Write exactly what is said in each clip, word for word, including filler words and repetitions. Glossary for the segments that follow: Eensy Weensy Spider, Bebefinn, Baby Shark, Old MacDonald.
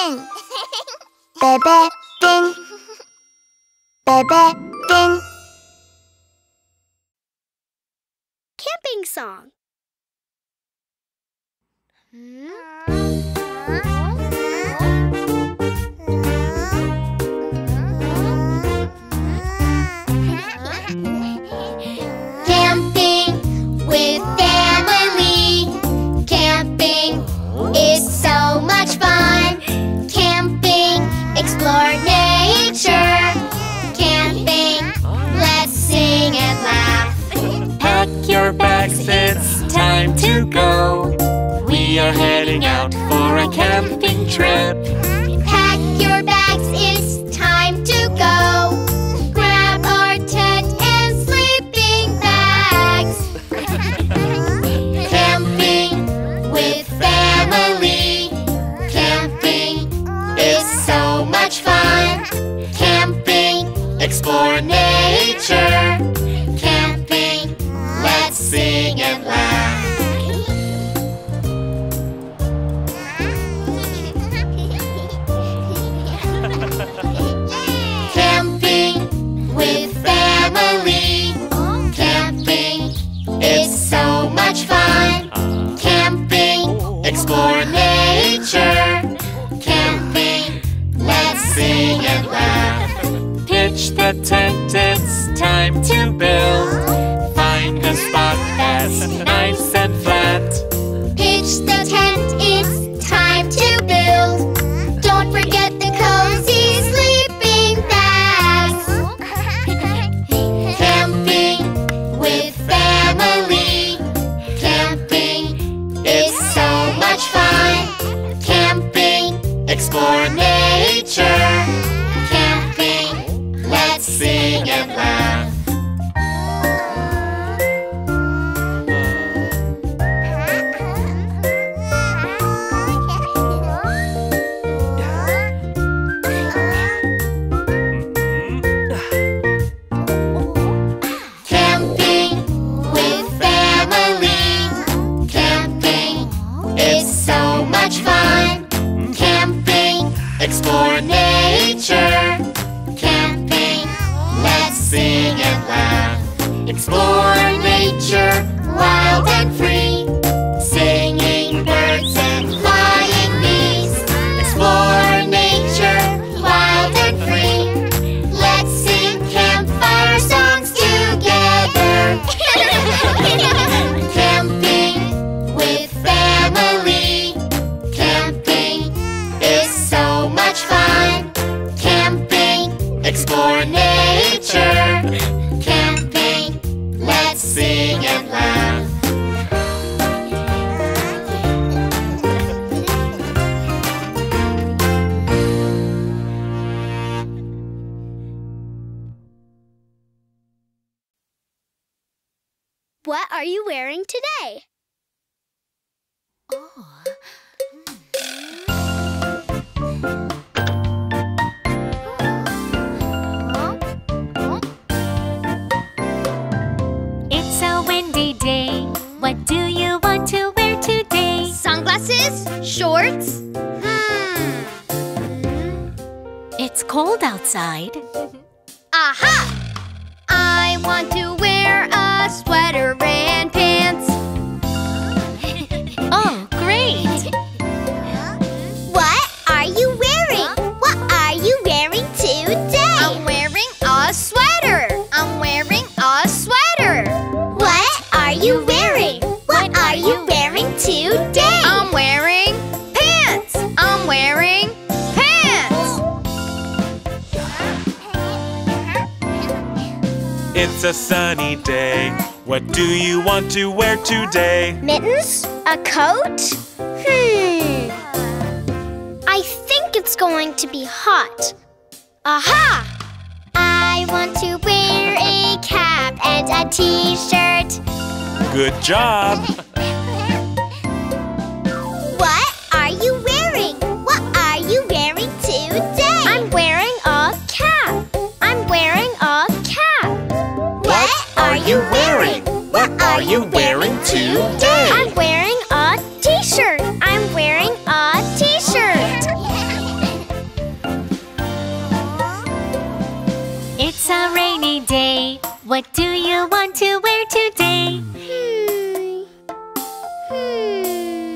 Bebefinn. Bebefinn. Bebefinn. Camping song. Hmm? It's time to go. We are heading out for a camping trip. Pack your bags, it's time to go. Grab our tent and sleeping bags. Camping with family. Camping is so much fun. Camping, explore nature. Sing and laugh. Camping with family. Camping is so much fun. Camping, explore nature. Camping, let's sing and laugh. Pitch the tent, it's time to build. Find a spot that's nice and flat. Pitch the tent, it's time to build. Don't forget the cozy sleeping bags. Camping with family. Camping is so much fun. Camping, explore nature. Camping, let's sing and laugh. Explore nature. Camping, let's sing and laugh. Explore nature, wild and free. Singing birds and flying bees. Explore nature, wild and free. Let's sing campfire songs together. Camping with family. Camping is so much fun. Camping, explore nature. Camping, let's sing and laugh. What are you wearing today? Oh. What do you want to wear today? Sunglasses? Shorts? Hmm. It's cold outside. Aha! I want to wear a sweater and pants. Oh, great! What are you wearing? What are you wearing today? I'm wearing a sweater. I'm wearing a sweater. What are you wearing? What are you wearing today? I'm wearing pants. I'm wearing pants. It's a sunny day. What do you want to wear today? Mittens? A coat? Hmm. I think it's going to be hot. Aha! I want to wear a cap and a t-shirt. Good job! What are you wearing? What are you wearing today? I'm wearing a cap. I'm wearing a cap. What are you wearing? What are you wearing today? I'm wearing a t-shirt. I'm wearing a t-shirt. What do you want to wear today? Hmm. Hmm.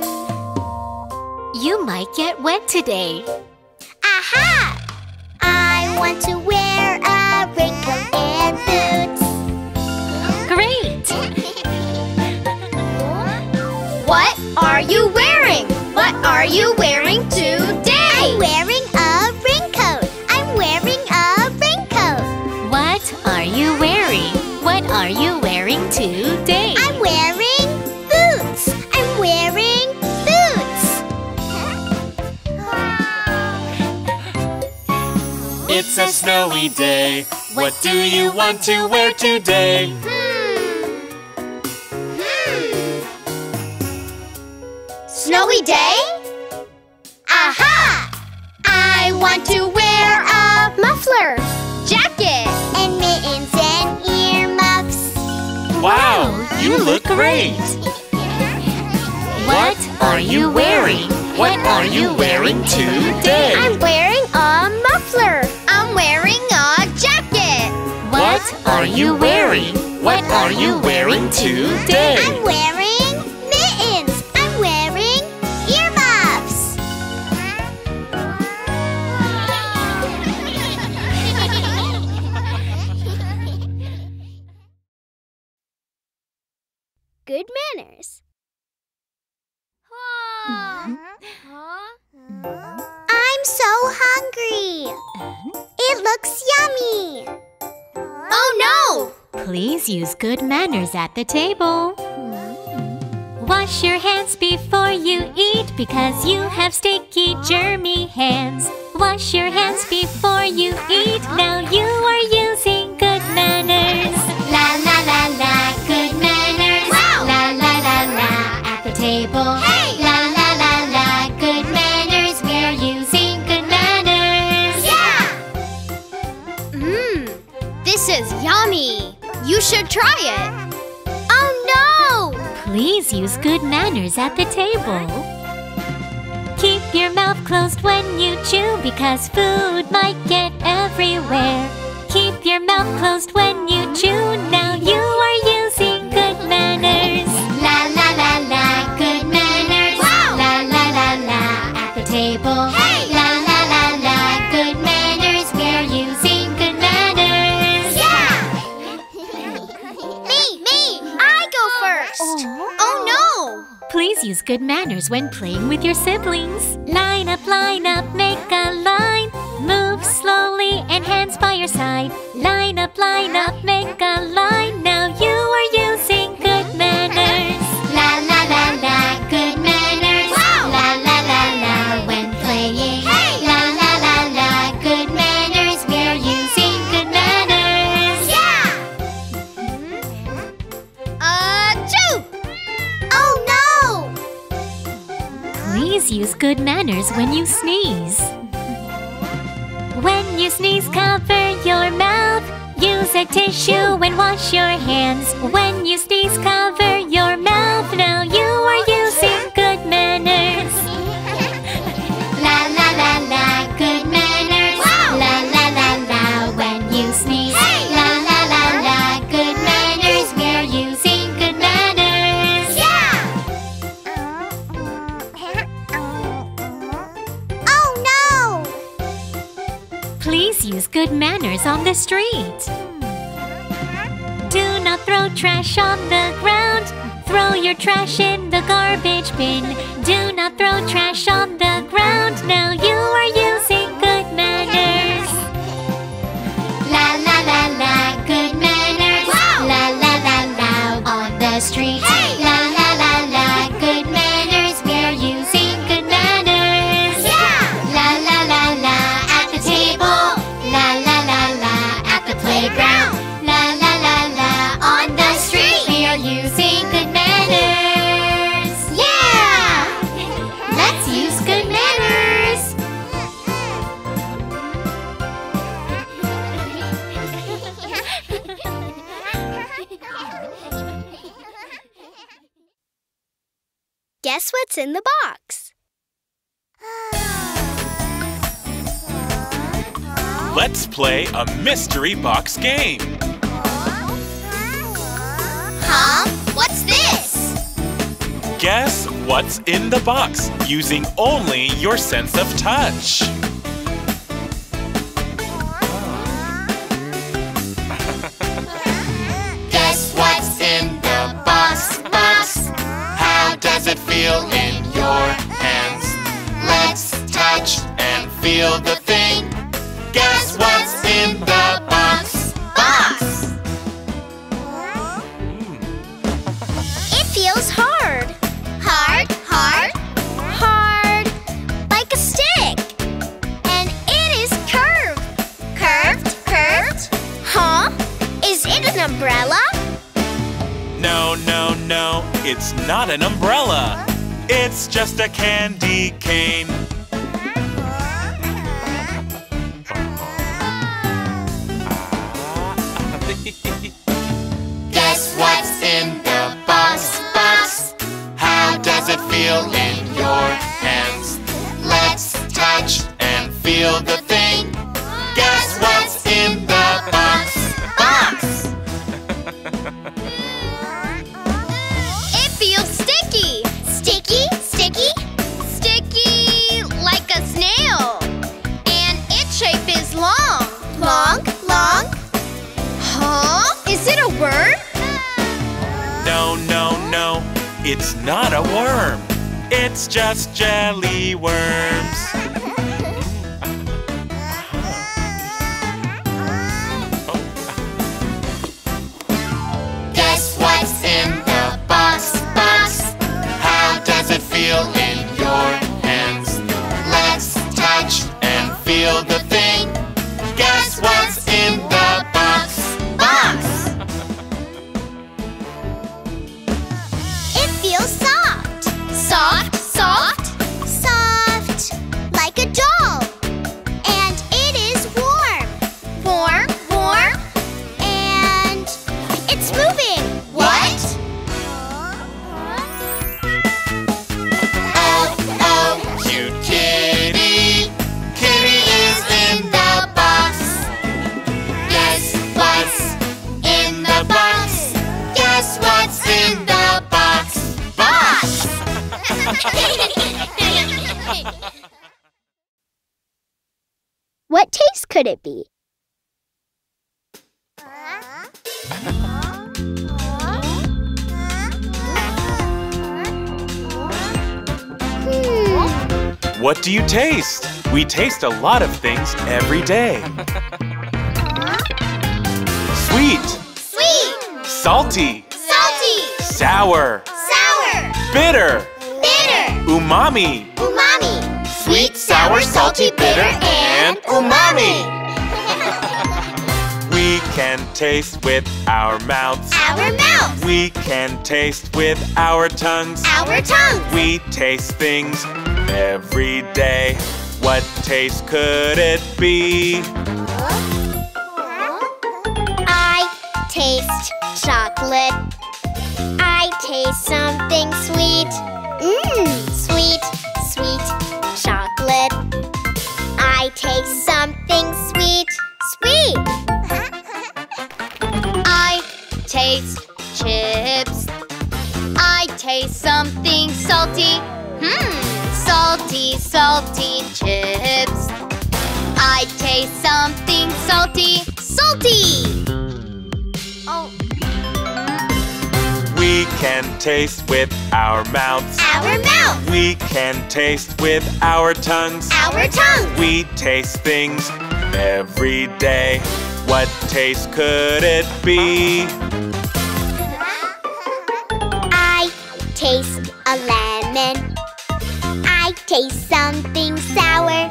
You might get wet today. Aha! I want to wear a raincoat and boots. Great! What are you wearing? What are you wearing today? I'm wearing a raincoat. I'm wearing a raincoat. What are you wearing? What are you wearing today? I'm wearing boots. I'm wearing boots. It's a snowy day. What do you want to wear today? Hmm. Hmm. Snowy day? Aha! I want to wear a muffler, jacket, and mittens and earmuffs. Wow, you look great! What are you wearing? What are you wearing today? I'm wearing a muffler. I'm wearing a jacket. What are you wearing? What are you wearing today? I'm wearing mittens. I'm wearing earmuffs. Good manners. I'm so hungry. It looks yummy. Oh no! Please use good manners at the table. Wash your hands before you eat because you have sticky, germy hands. Wash your hands before you eat. Now you are using good manners. La la la la, good manners. Wow! La la la la, at the table. Hey! La la la la, good manners. We're using good manners. Yeah! Mmm, this is yummy. You should try it. Oh no! Please use good manners at the table. Keep your mouth closed when you chew because food might get everywhere. Keep your mouth closed when you chew. Now you are using good manners. La la la la, good manners. Wow! La la la la, at the table. Hey! La la la la, good manners. We're using good manners. Yeah! Me, me, I go first. Oh no! Please use good manners when playing with your siblings. Line up, line up, make a line. Move slowly and hands by your side. Line up, line up, make a line. Now you are using good manners. La la la la, good manners. Wow! La la la la, when playing. Hey! La la la la, good manners. We're using good manners. Yeah! Uh, chew! Oh no! Please use good manners when you sneeze. When you sneeze, cover your mouth. Use a tissue and wash your hands. When you sneeze, cover your mouth. Now you are using good manners. La la la la, good manners. Wow! La la la la, when you sneeze. Hey! La la la la, good manners. We're using good manners. Yeah! Oh no! Please use good manners on the street. Do not throw trash on the ground. Throw your trash in the garbage bin. Do not throw trash on the ground. Now you are using good manners. La la la la, good manners. Wow! La la la la, on the street. Hey! La la la la, good manners. We're using good manners. Yeah! La la la la, at the table. La la la la, at the playground. La la la la, on the street. We're using good manners. Yeah! Let's use good manners. Guess what's in the box? Let's play a mystery box game. guess what's in the box using only your sense of touch. Guess what's in the box, box? How does it feel in your hands? Let's touch and feel the thing. Guess what's in the box, box? It feels hard. Hard, hard, hard, like a stick. And it is curved. Curved, curved. Huh? Is it an umbrella? No, no, no, it's not an umbrella. It's just a candy cane. Guess what's in the box, box? How does it feel in your hands? Let's touch and feel the thing. Guess what's in the box, box? It feels sticky. Sticky, sticky, sticky, like a snail. And its shape is long. Long, long. Huh? Is it a worm? No, no, no, it's not a worm. It's just jelly worms. Guess what's in the box, box? How does it feel in your hands? Let's touch and feel the thing. Guess what's in the box, box? Soft, soft, soft, like a doll. And it is warm, warm, warm. And it's moving. What? Oh, oh, cute kitty. Kitty is in the box. Guess what's in the box? Guess what's in the box? What taste could it be? Hmm. What do you taste? We taste a lot of things every day. Sweet. Sweet. Salty. Salty. Sour. Sour. Bitter. Umami. Umami. Sweet, sour, salty, bitter, and umami. We can taste with our mouths. Our mouths. We can taste with our tongues. Our tongues. We taste things every day. What taste could it be? I taste chocolate. I taste something sweet. Mmm, sweet, sweet chocolate. I taste something sweet, sweet. I taste chips. I taste something salty. Hmm, salty, salty chips. I taste something salty, salty. Oh. We can taste with our mouths. Our mouth. We can taste with our tongues. Our tongue. We taste things every day. What taste could it be? I taste a lemon. I taste something sour.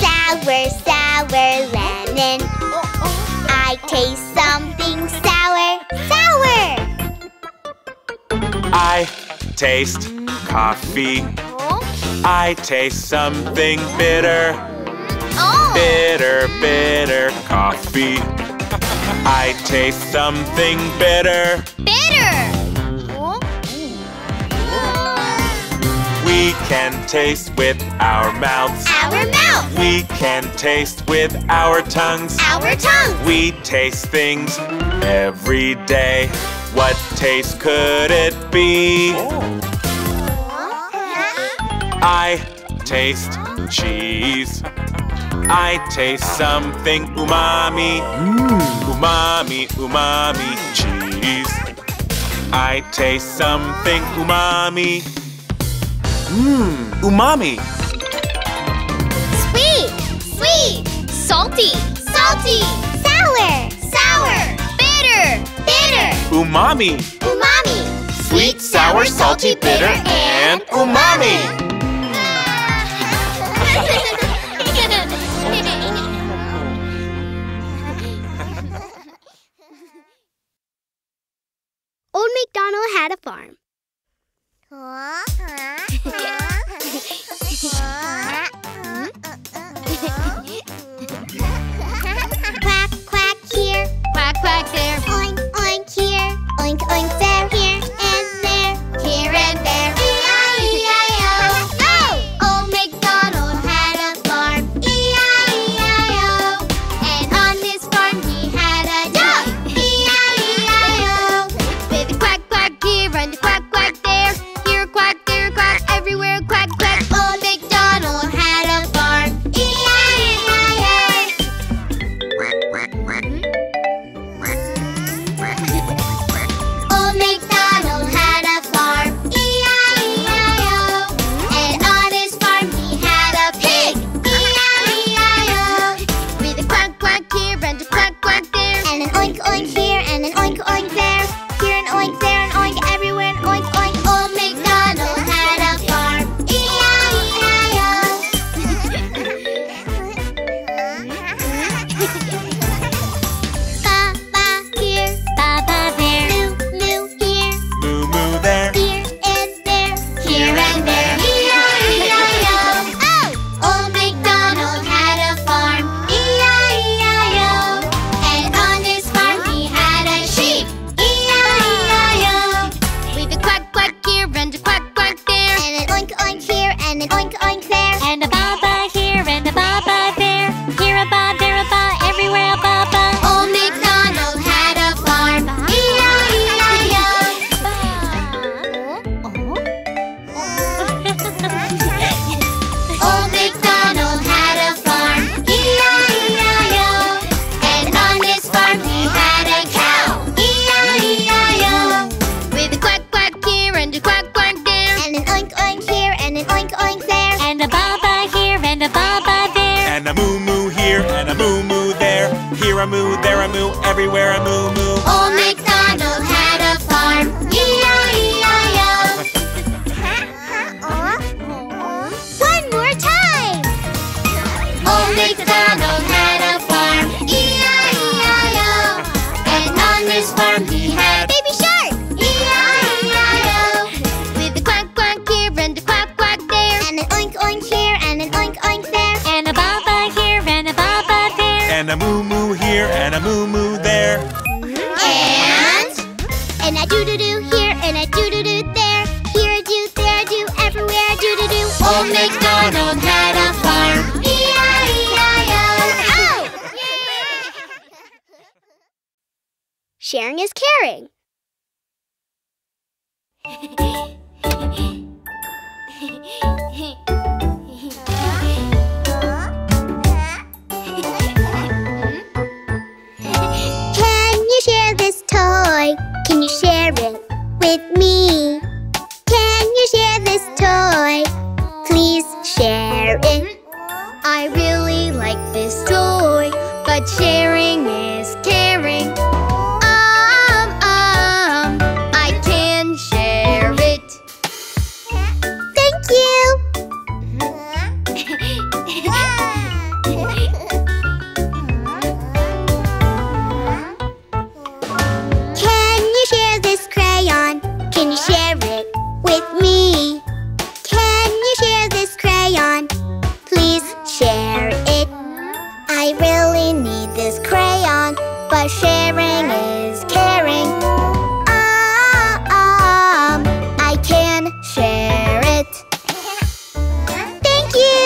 Sour, sour lemon. I taste something sour. Sour. I taste coffee. I taste something bitter. Oh. Bitter, bitter coffee. I taste something bitter. Bitter! Oh. We can taste with our mouths. Our mouth. We can taste with our tongues. Our tongue. We taste things every day. What taste could it be? I taste cheese. I taste something umami. Umami, umami, cheese. I taste something umami. Mmm, umami. Sweet, sweet. Salty, salty. Sour, sour. Bitter, bitter. Umami, umami. Sweet, sour, salty, bitter, and umami. Old MacDonald had a farm. Quack, quack here, quack, quack there. Oink, oink here, oink, oink there. Here and there, here and there. Sharing is caring. Can you share this toy? Can you share it with me? Can you share this toy? Please share it. I really like this toy, but sharing is caring. Sharing is caring. Um, um, I can share it. Thank you.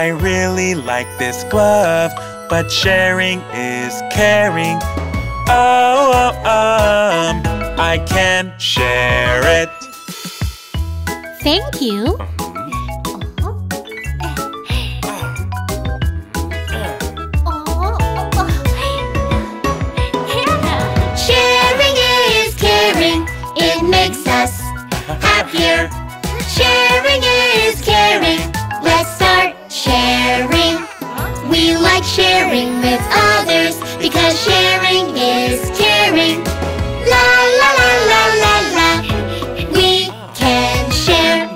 I really like this glove, but sharing is caring. Oh, oh, um, I can share it. Thank you. Happier. Sharing is caring. Let's start sharing. We like sharing with others because sharing is caring. La la la la la la. We can share.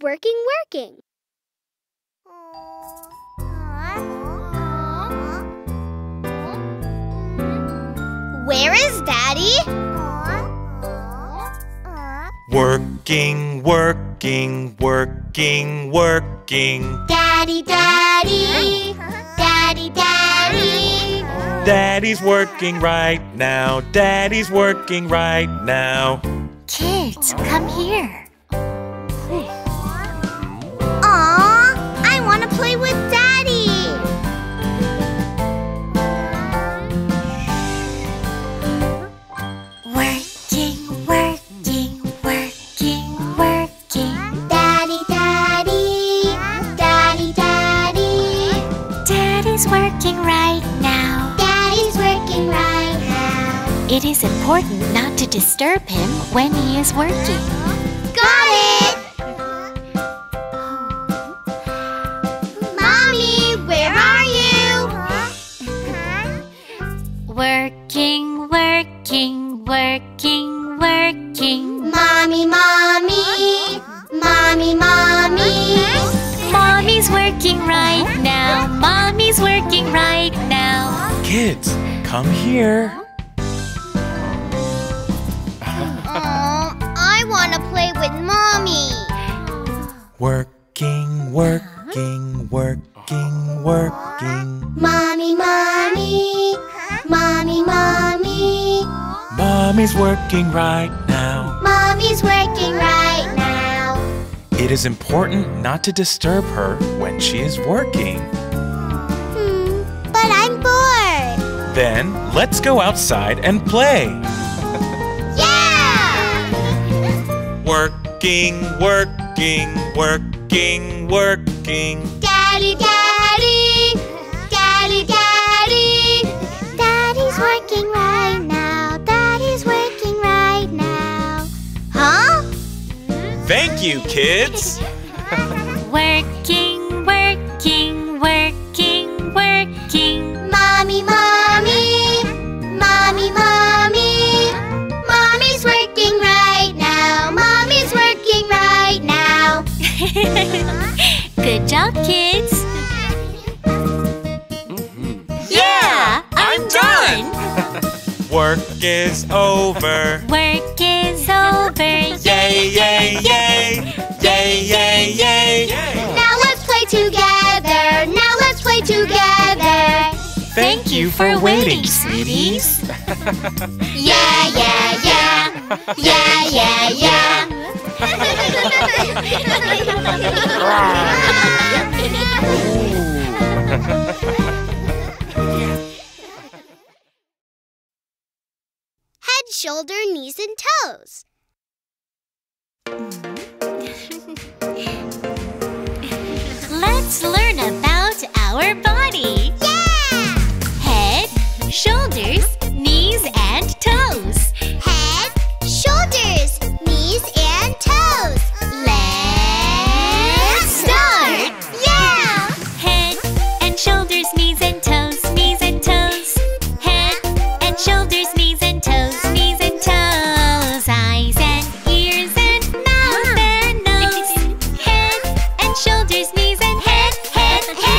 Working, working. Where is Daddy? Working, working, working, working. Daddy, Daddy, Daddy, Daddy. Daddy's working right now. Daddy's working right now. Kids, come here. Aw, I want to play with Daddy. It is important not to disturb him when he is working. Got it! Mommy, where are you? Working, working, working, working. Mommy, mommy, mommy, mommy. Mommy's working right now. Mommy's working right now. Kids, come here. Working, working, working, working. Mommy, mommy, mommy, mommy. Mommy's working right now. Mommy's working right now. It is important not to disturb her when she is working. Hmm, but I'm bored. Then let's go outside and play. Yeah! Working, working. Working, working, working. Daddy, Daddy, Daddy, Daddy. Daddy's working right now. Daddy's working right now. Huh? Thank you, kids. Working, working, working, working. Mommy, mommy, mommy, mommy. Mommy's working right now. Mommy's working right now. Good job, kids! Mm-hmm. Yeah! I'm, I'm done! done. Work is over! Work is over! Yay, yay, yay! Yay, yay, yay! Now let's play together! Now let's play together! Thank, Thank you for waiting, waiting sweeties! Yeah, yeah, yeah! Yeah, yeah, yeah! Head, shoulder, knees, and toes. Let's learn about our body. Yeah! Head, shoulders, knees, and toes. Head, shoulders, knees, and toes. Let's start! Yeah! Head and shoulders, knees and toes, knees and toes. Head and shoulders, knees and toes, knees and toes. Eyes and ears and mouth and nose. Head and shoulders, knees and head, head, head.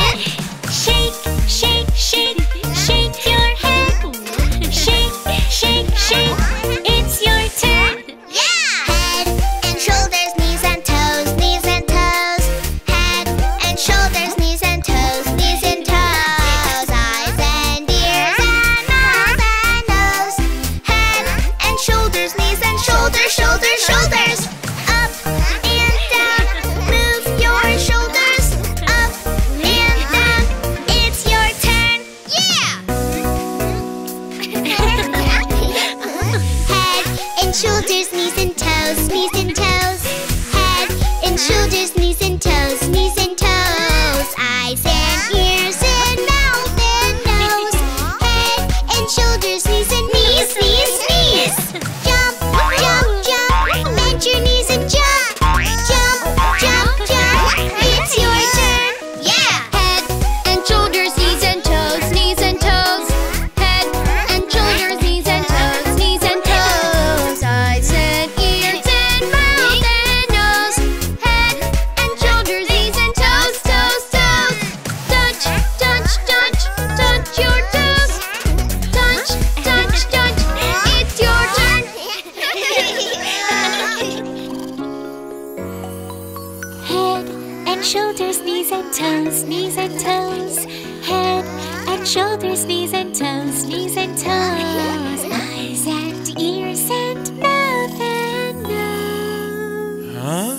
and shoulders, knees and toes, knees and toes, eyes and ears and mouth and nose. Huh?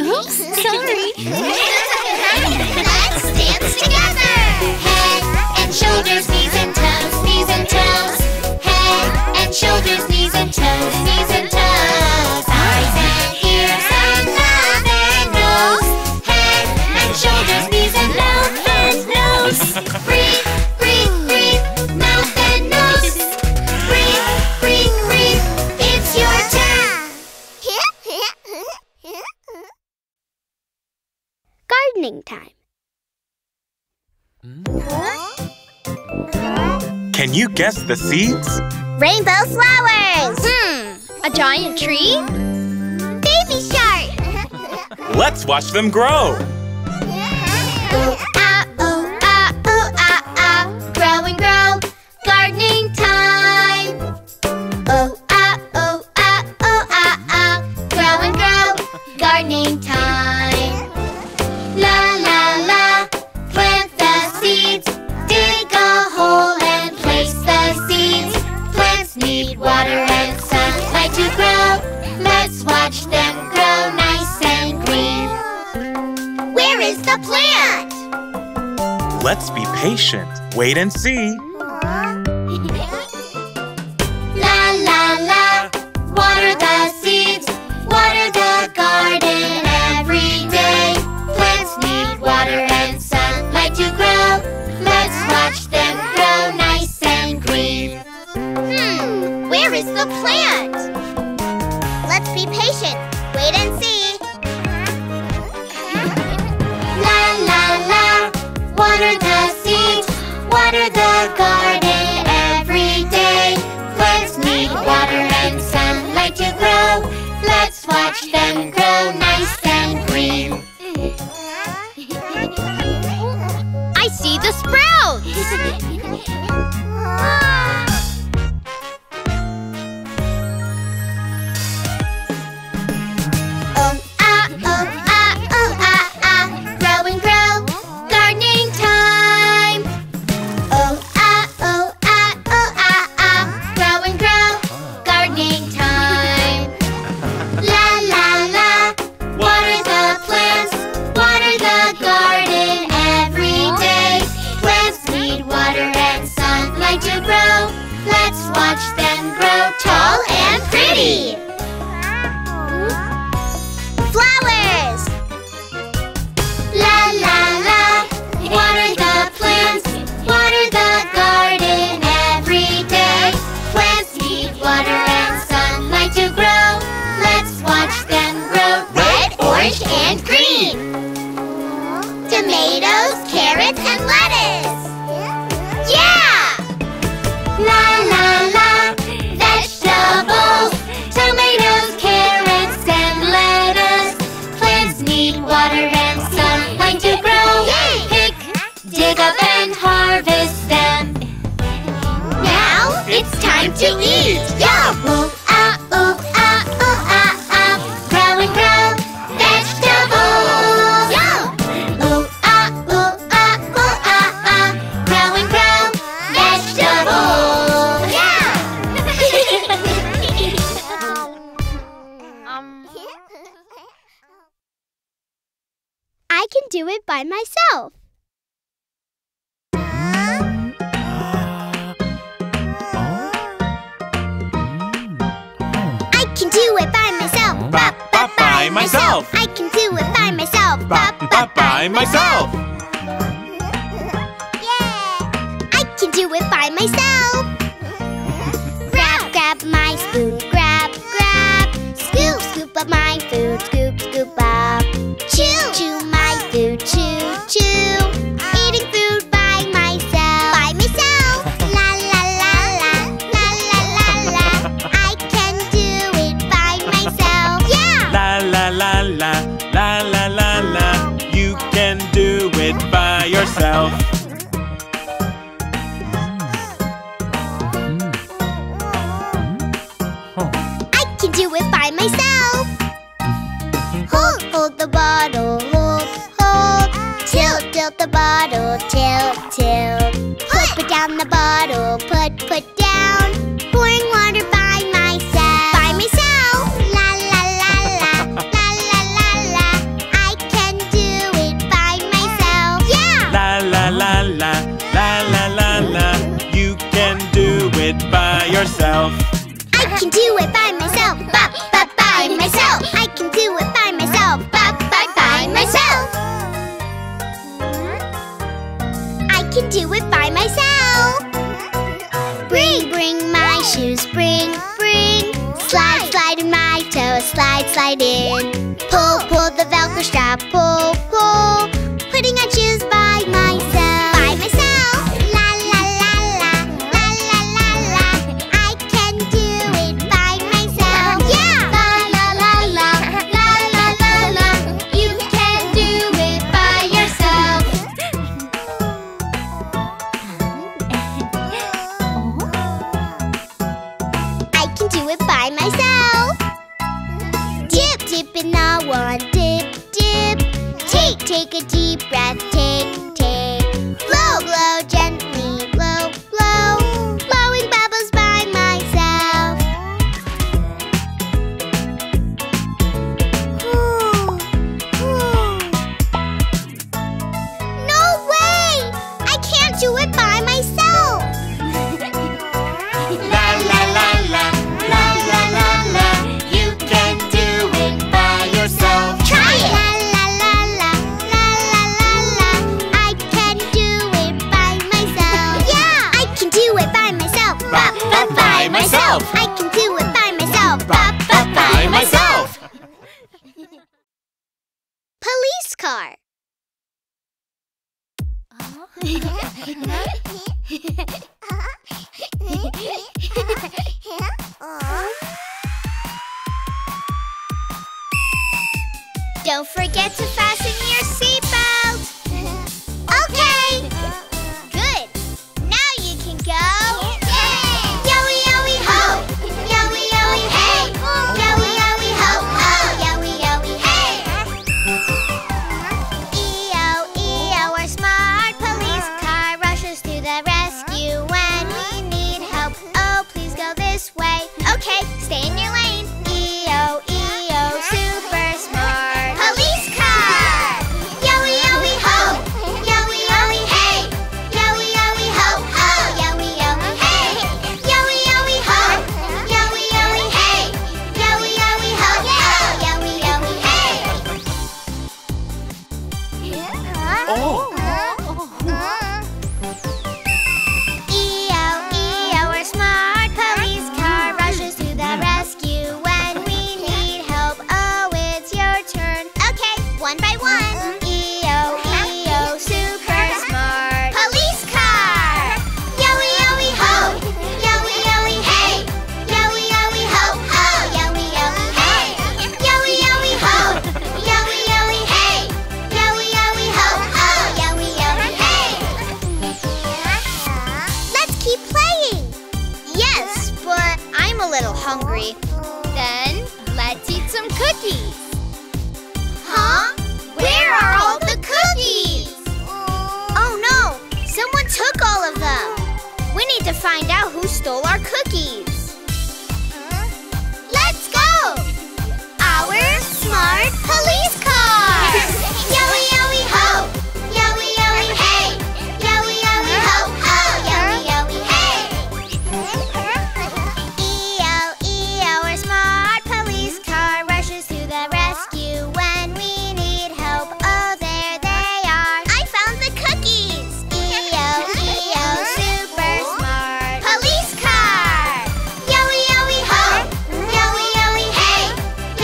Oops, sorry. Let's dance together. Head and shoulders, knees and toes, knees and toes, head and shoulders, knees and toes, knees and toes, eyes and ears and mouth and nose, head and shoulders, knees and mouth and nose. Breathe, breathe, breathe, mouth and nose. Breathe, breathe, breathe, it's your turn. Gardening time. Huh? Can you guess the seeds? Rainbow flowers! Hmm, a giant tree? Baby shark! Let's watch them grow! Ooh-ah, ooh-ah, ooh-ah-ah, grow and grow, gardening time! Ooh-ah, ooh-ah, ooh-ah-ah, grow and grow, gardening time! La la la, plant the seeds, dig a hole and place the seeds. Plants need water and sunlight to grow. Let's watch them grow nice and green. Where is the plant? Let's be patient. Wait and see. La la la, water the seeds, water the garden every day. Plants need water and sunlight to grow. Let's watch them grow nice and green. Hmm, where is the plant? Let's be patient. Wait and see. La la la, water the seeds, water the garden every day. Plants need water and sunlight to grow. Let's watch them grow nice and green. See the sprouts! Oh ah, oh ah, oh ah ah, grow and grow, gardening time! Oh ah, oh ah, oh ah ah, grow and grow, gardening time! La la la, water the plants, water the garden every day. Water and sunlight to grow. Let's watch them grow tall and pretty. Flowers! La la la, water the plants, water the garden every day. Plants need water and sunlight to grow. Let's watch them grow red, orange, and green. Tomatoes, carrots, and lettuce. Yeah! La la la, vegetables, tomatoes, carrots, and lettuce. Plants need water and sunlight to grow. Pick, dig up, and harvest them. Now it's time to eat. Yum! Ooh ah, ooh ah, ooh ah ah, grow and grow, vegetables. Yum! Ooh ah, ooh ah, ooh ah ah, grow and grow. I can do it by myself. I can do it by myself. Bop, bop, by myself. I can do it by myself. Bop, bop, by myself. Yeah! I can do it by myself. Grab, grab my spoon. Grab, grab. Scoop, scoop up my food. Scoop, scoop up. Chew, chew my. Choo choo, eating food by myself. By myself. La la la la, la la la la. I can do it by myself. Yeah. La la la la, la la la la. You can do it by yourself. I can do it by myself. Hold, hold the bottle. Hold. Tilt, tilt the bottle, tilt, tilt. Put down the bottle, put, put down. Pouring water by myself, by myself. La la la la, la la la la. I can do it by myself. Yeah! La la la la, la la la la. You can do it by yourself. I can do it by myself, ba ba by myself. I can do it by myself, ba ba by myself. I can do it by myself. Bring, bring my shoes, bring, bring. Slide, slide in my toes, slide, slide in. Pull, pull the Velcro strap, pull, pull. Putting on shoes by myself, by myself. La la la la, la la la la. I can do it by myself. Yeah! La la la la, la la la la. You can do it by yourself. I can do it by myself. Dip, dip in the wand, dip, dip. Take, take a deep breath, take, take. Blow, blow gently, blow, blow. Blowing bubbles by myself. No way! I can't do it by myself. La la la la, la la la la. You can do it by yourself. Try it! La la la la, la la la la. I can do it by myself. Yeah! I can do it by myself. Ba ba by myself. I can do it by myself. Ba ba by myself. Police car. Don't forget to fasten your seatbelt. Okay. Good. Now you can go. Yowie yowie ho. Yowie yowie hey. Yowie yowie ho ho. Yowie yowie hey. E O E O our smart police car rushes to the rescue when we need help. Oh, please go this way. Okay, stay in your lane. E O E O super smart police car. Yowie yowie ho. Yowie yowie hey. Yowie yowie ho ho. Yowie yowie hey. Yowie yowie ho. Yowie yowie hey. Yowie yowie ho ho. Yowie yowie hey. Oh. E O E O our smart police car rushes to the rescue when we need help. Oh, it's your turn. Okay, one by one. E O E O super smart police car. Yowie yowie ho. Yowie yowie hey. Yowie yowie ho ho. Yowie yowie hey. Yowie yowie ho. Yowie yowie hey. Yowie yowie ho ho. Yowie yowie hey. Let's keep playing. Yes, but I'm a little hungry. Then let's eat some cookies. Huh? Where are all the cookies? Oh no, someone took all of them. We need to find out who stole our cookies. Let's go! Our smart police car. Yowie yowie ho. Yowie yowie hey. Yowie yowie ho ho. Yowie yowie hey. E O E O our smart police car rushes to the rescue when we need help. Oh, there they are. I found the cookies. E O E O super smart police car. Yowie yowie ho. Yowie yowie hey.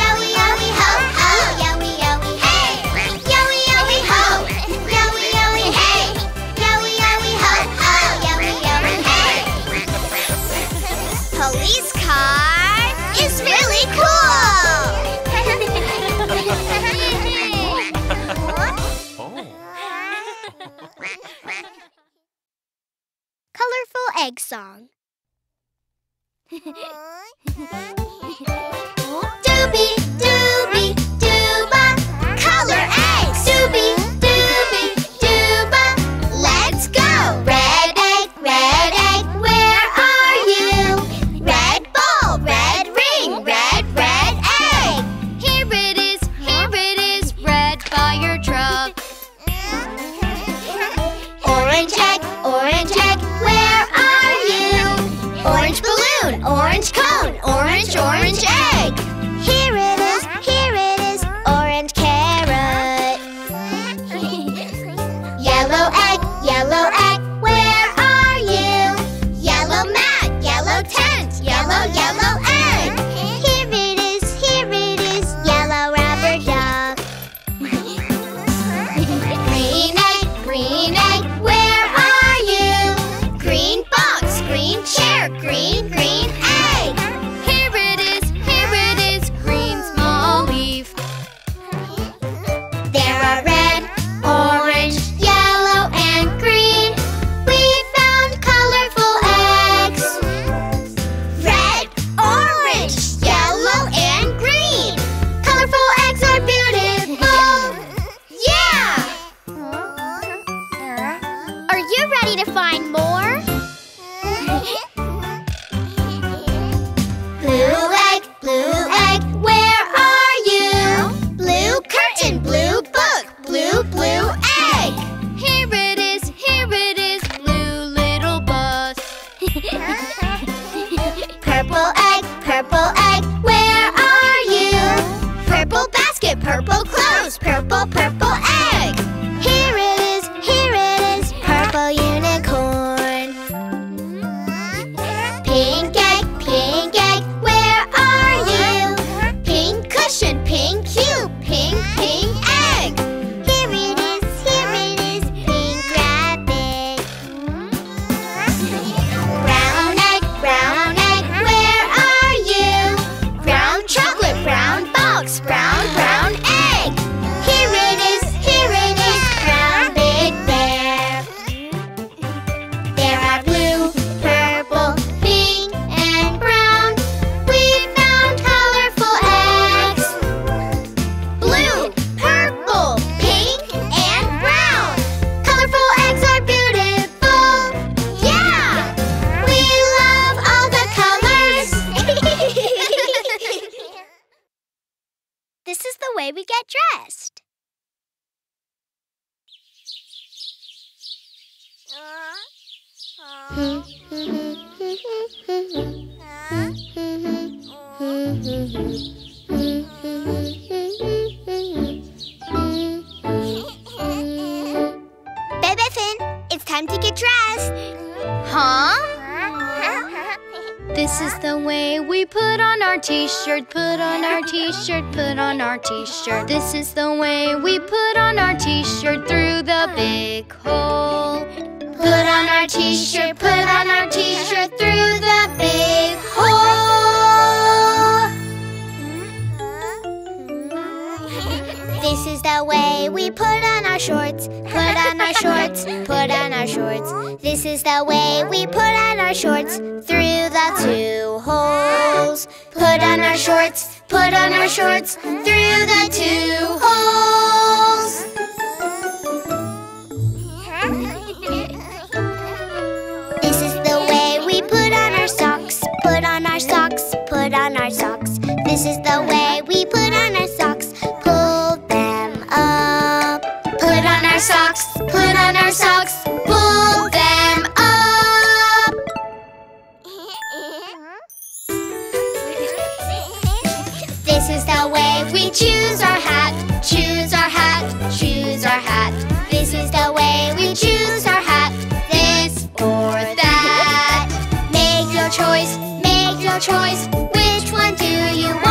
Yowie yowie ho ho. Yowie yowie hey. Yowie yowie ho. Yowie yowie hey. Yowie yowie ho ho. Yowie yowie hey. Police car is really cool. Colorful egg song. Doobie, doobie, dooba. Color eggs. Doobie, doobie, dooba. Let's go. Red egg, red orange cone, orange, orange egg. Here it is, here it is, orange carrot. Yellow egg, yellow egg, where are you? Yellow mat, yellow tent, yellow, yellow egg. Here it is, here it is, yellow rubber duck. Green egg, green egg, where are you? Green box, green chair, green, green egg. Here it is, here it is, green small leaf. There are red, orange, yellow, and green. We found colorful eggs. Red, orange, yellow, and green. Colorful eggs are beautiful. Yeah! Are you ready to find more? Blue egg, blue egg, where are you? Blue curtain, blue book, blue, blue egg. Here it is, here it is, blue little bus. Purple egg, purple egg, where are you? Purple basket, purple clothes, purple, purple egg. Here it is, here it is, purple unicorn. Pink egg, pink egg, where are you? Pink cushion, pink cube, pink, pink egg. Here it is, here it is, pink rabbit. Brown egg, brown egg, where are you? Brown chocolate, brown box, brown, brown egg. Here it is, here it is, brown big bear. There are blue, purple, pink, and brown. We found colorful eggs. Blue, purple, pink, and brown. Colorful eggs are beautiful. Yeah! We love all the colors. This is the way we get dressed. Bebefinn, it's time to get dressed. Huh? This is the way we put on our t-shirt, put on our t-shirt, put on our t-shirt. This is the way we put on our t-shirt through the big hole. Put on our t-shirt, put on our t-shirt through the big hole. This is the way we put on our shorts, put on our shorts, put on our shorts. This is the way we put on our shorts through the two holes. Put on our shorts, put on our shorts through the two holes. This is the way we put on our socks, put on our socks, put on our socks. This is the way we put on our socks, pull them up. Put on our socks, put on our socks, pull them up. This is the way we choose our hat, choose our hat, choose our hat. This is the way we choose our hat, this or that. Make your choice, make your choice. Which one do you want?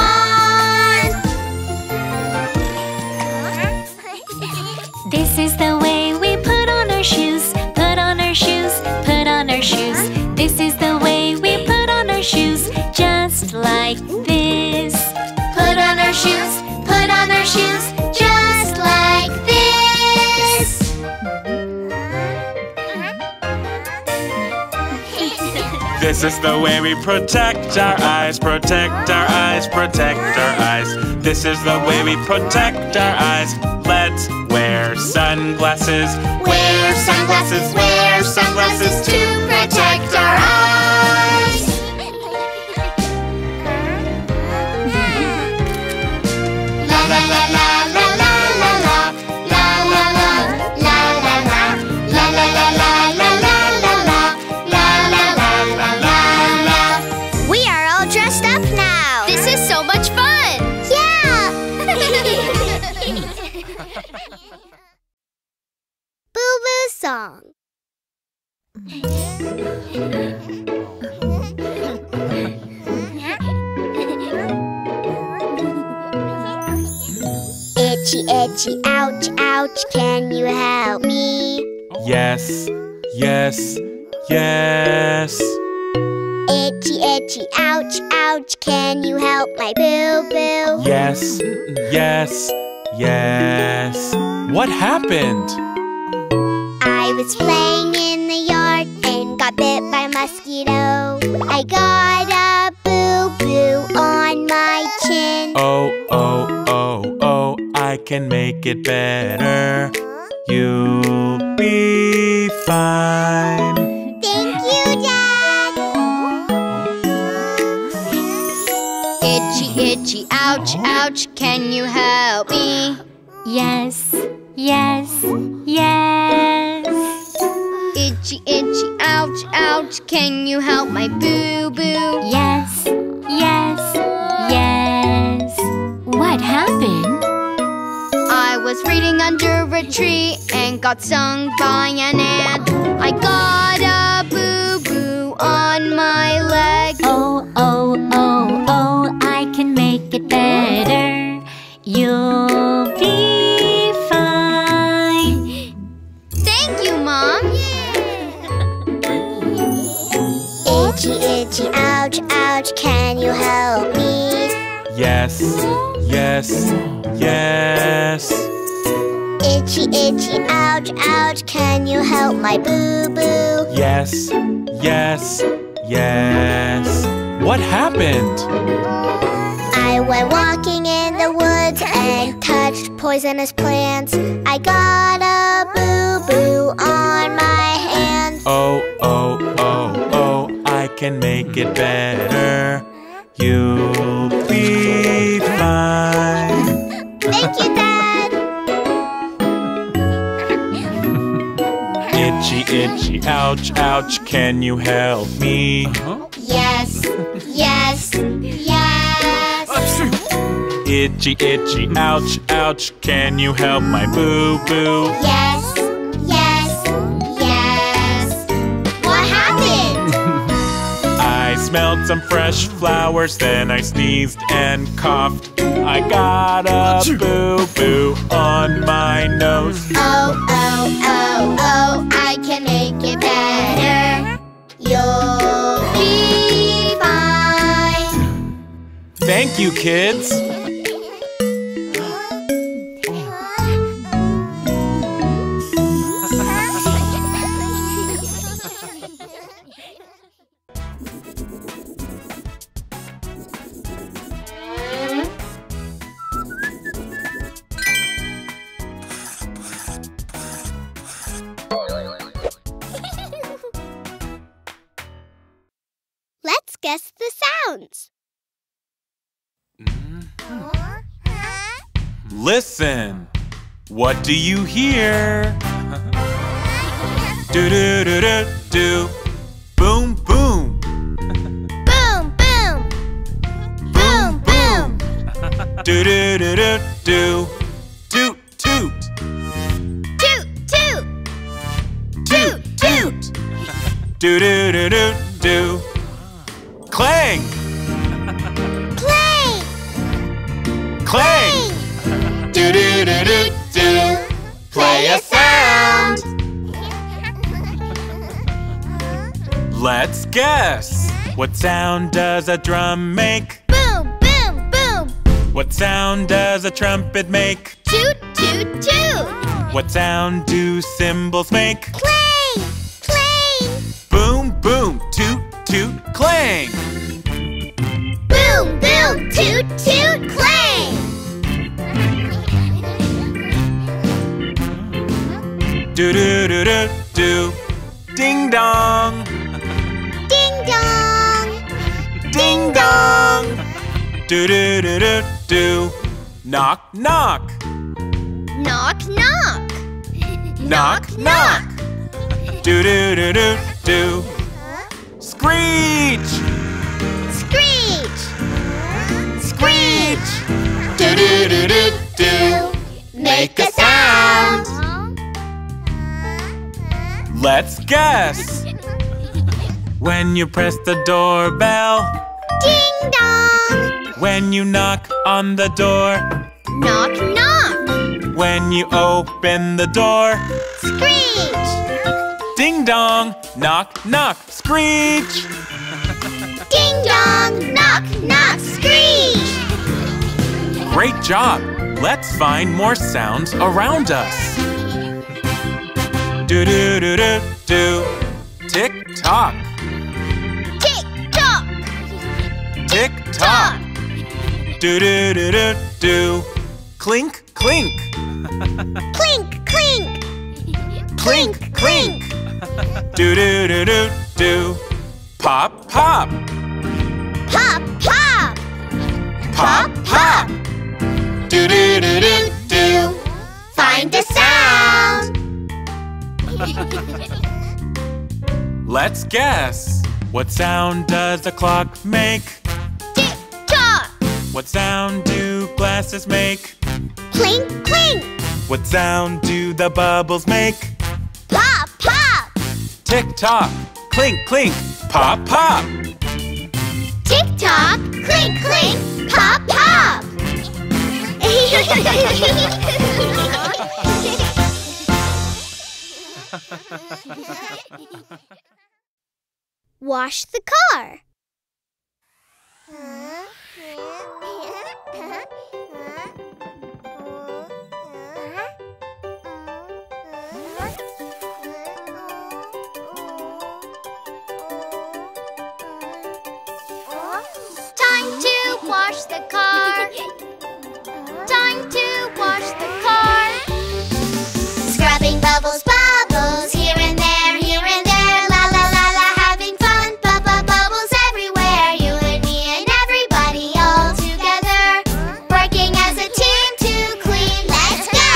This is the way we put on our shoes, put on our shoes, put on our shoes. This is the way we put on our shoes, just like this. Put on our shoes, put on our shoes, just like this. This is the way we protect our eyes, protect our eyes, protect our eyes. This is the way we protect our eyes. Let's wear sunglasses, wear sunglasses, wear sunglasses to protect our eyes. La la la la la la la la la la la la la la la la la la la la la la la la la la la. We are all Itchy, itchy, ouch, ouch, can you help me? Yes, yes, yes. Itchy, itchy, ouch, ouch, can you help my boo-boo? Yes, yes, yes. What happened? I was playing in the yard and got bit by a mosquito. I got a boo-boo on my chin. Oh, oh, oh, oh, I can make it better. You'll be fine. Thank you, Dad. Itchy, itchy, ouch, ouch, can you help me? Yes, yes, yes. Itchy, itchy, ouch, ouch, can you help my boo-boo? Yes, yes, yes. What happened? I was reading under a tree and got stung by an ant. I got a boo-boo on my leg. Oh, oh, oh, oh, I can make it better. You'll be Itchy, itchy, ouch, ouch, can you help me? Yes, yes, yes. Itchy, itchy, ouch, ouch, can you help my boo-boo? Yes, yes, yes. What happened? I went walking in the woods and touched poisonous plants. I got a boo-boo on my hand. Oh, oh, oh, oh. I can make it better. You'll be fine. Thank you, Dad. Itchy, itchy, ouch, ouch, can you help me? Uh-huh. Yes, yes, yes. Itchy, itchy, ouch, ouch, can you help my boo-boo? Yes. I smelled some fresh flowers, then I sneezed and coughed. I got a boo-boo on my nose. Oh, oh, oh, oh, I can make it better. You'll be fine. Thank you, kids. Guess the sounds. Listen. What do you hear? Do do do do do. Boom boom. Boom boom. Boom boom. Do do do do do. Toot toot. Toot toot. Toot toot. Do do do do do. Clang! Clang! Clang! Do do do do do. Play a sound. Let's guess. What sound does a drum make? Boom, boom, boom. What sound does a trumpet make? Toot, toot, toot. What sound do cymbals make? Clang! Clang! Boom, boom, toot, toot, clang! Boom, boom, toot, toot, clang! Do do do do do. Ding dong! Ding dong! Ding dong! Do do do do do. Knock knock! Knock knock! Knock knock! Do do do do do. Screech! Screech! Screech! Do-do-do-do-do! Make a sound! Let's guess! When you press the doorbell, ding dong! When you knock on the door, knock knock! When you open the door, screech! Ding dong! Knock knock! Screech! Ding dong! Knock knock! Screech! Great job! Let's find more sounds around us. Do do do do do. Tick tock. Tick tock. Tick tock. Do do do do do. Clink clink. Clink clink. Clink clink. Do do do do do. Pop pop. Pop pop. Pop pop. Do do do do do. Find a sound. Let's guess. What sound does a clock make? Tick tock. What sound do glasses make? Clink clink. What sound do the bubbles make? Pop pop. Tick tock. Clink clink. Pop pop. Tick tock. Clink clink. Pop pop. Wash the car. Time to wash the car. Time to wash the car. Scrubbing bubbles, bubbles here and there, here and there. La la la la, having fun. Bubba bubbles everywhere. You and me and everybody all together, working as a team to clean. Let's go!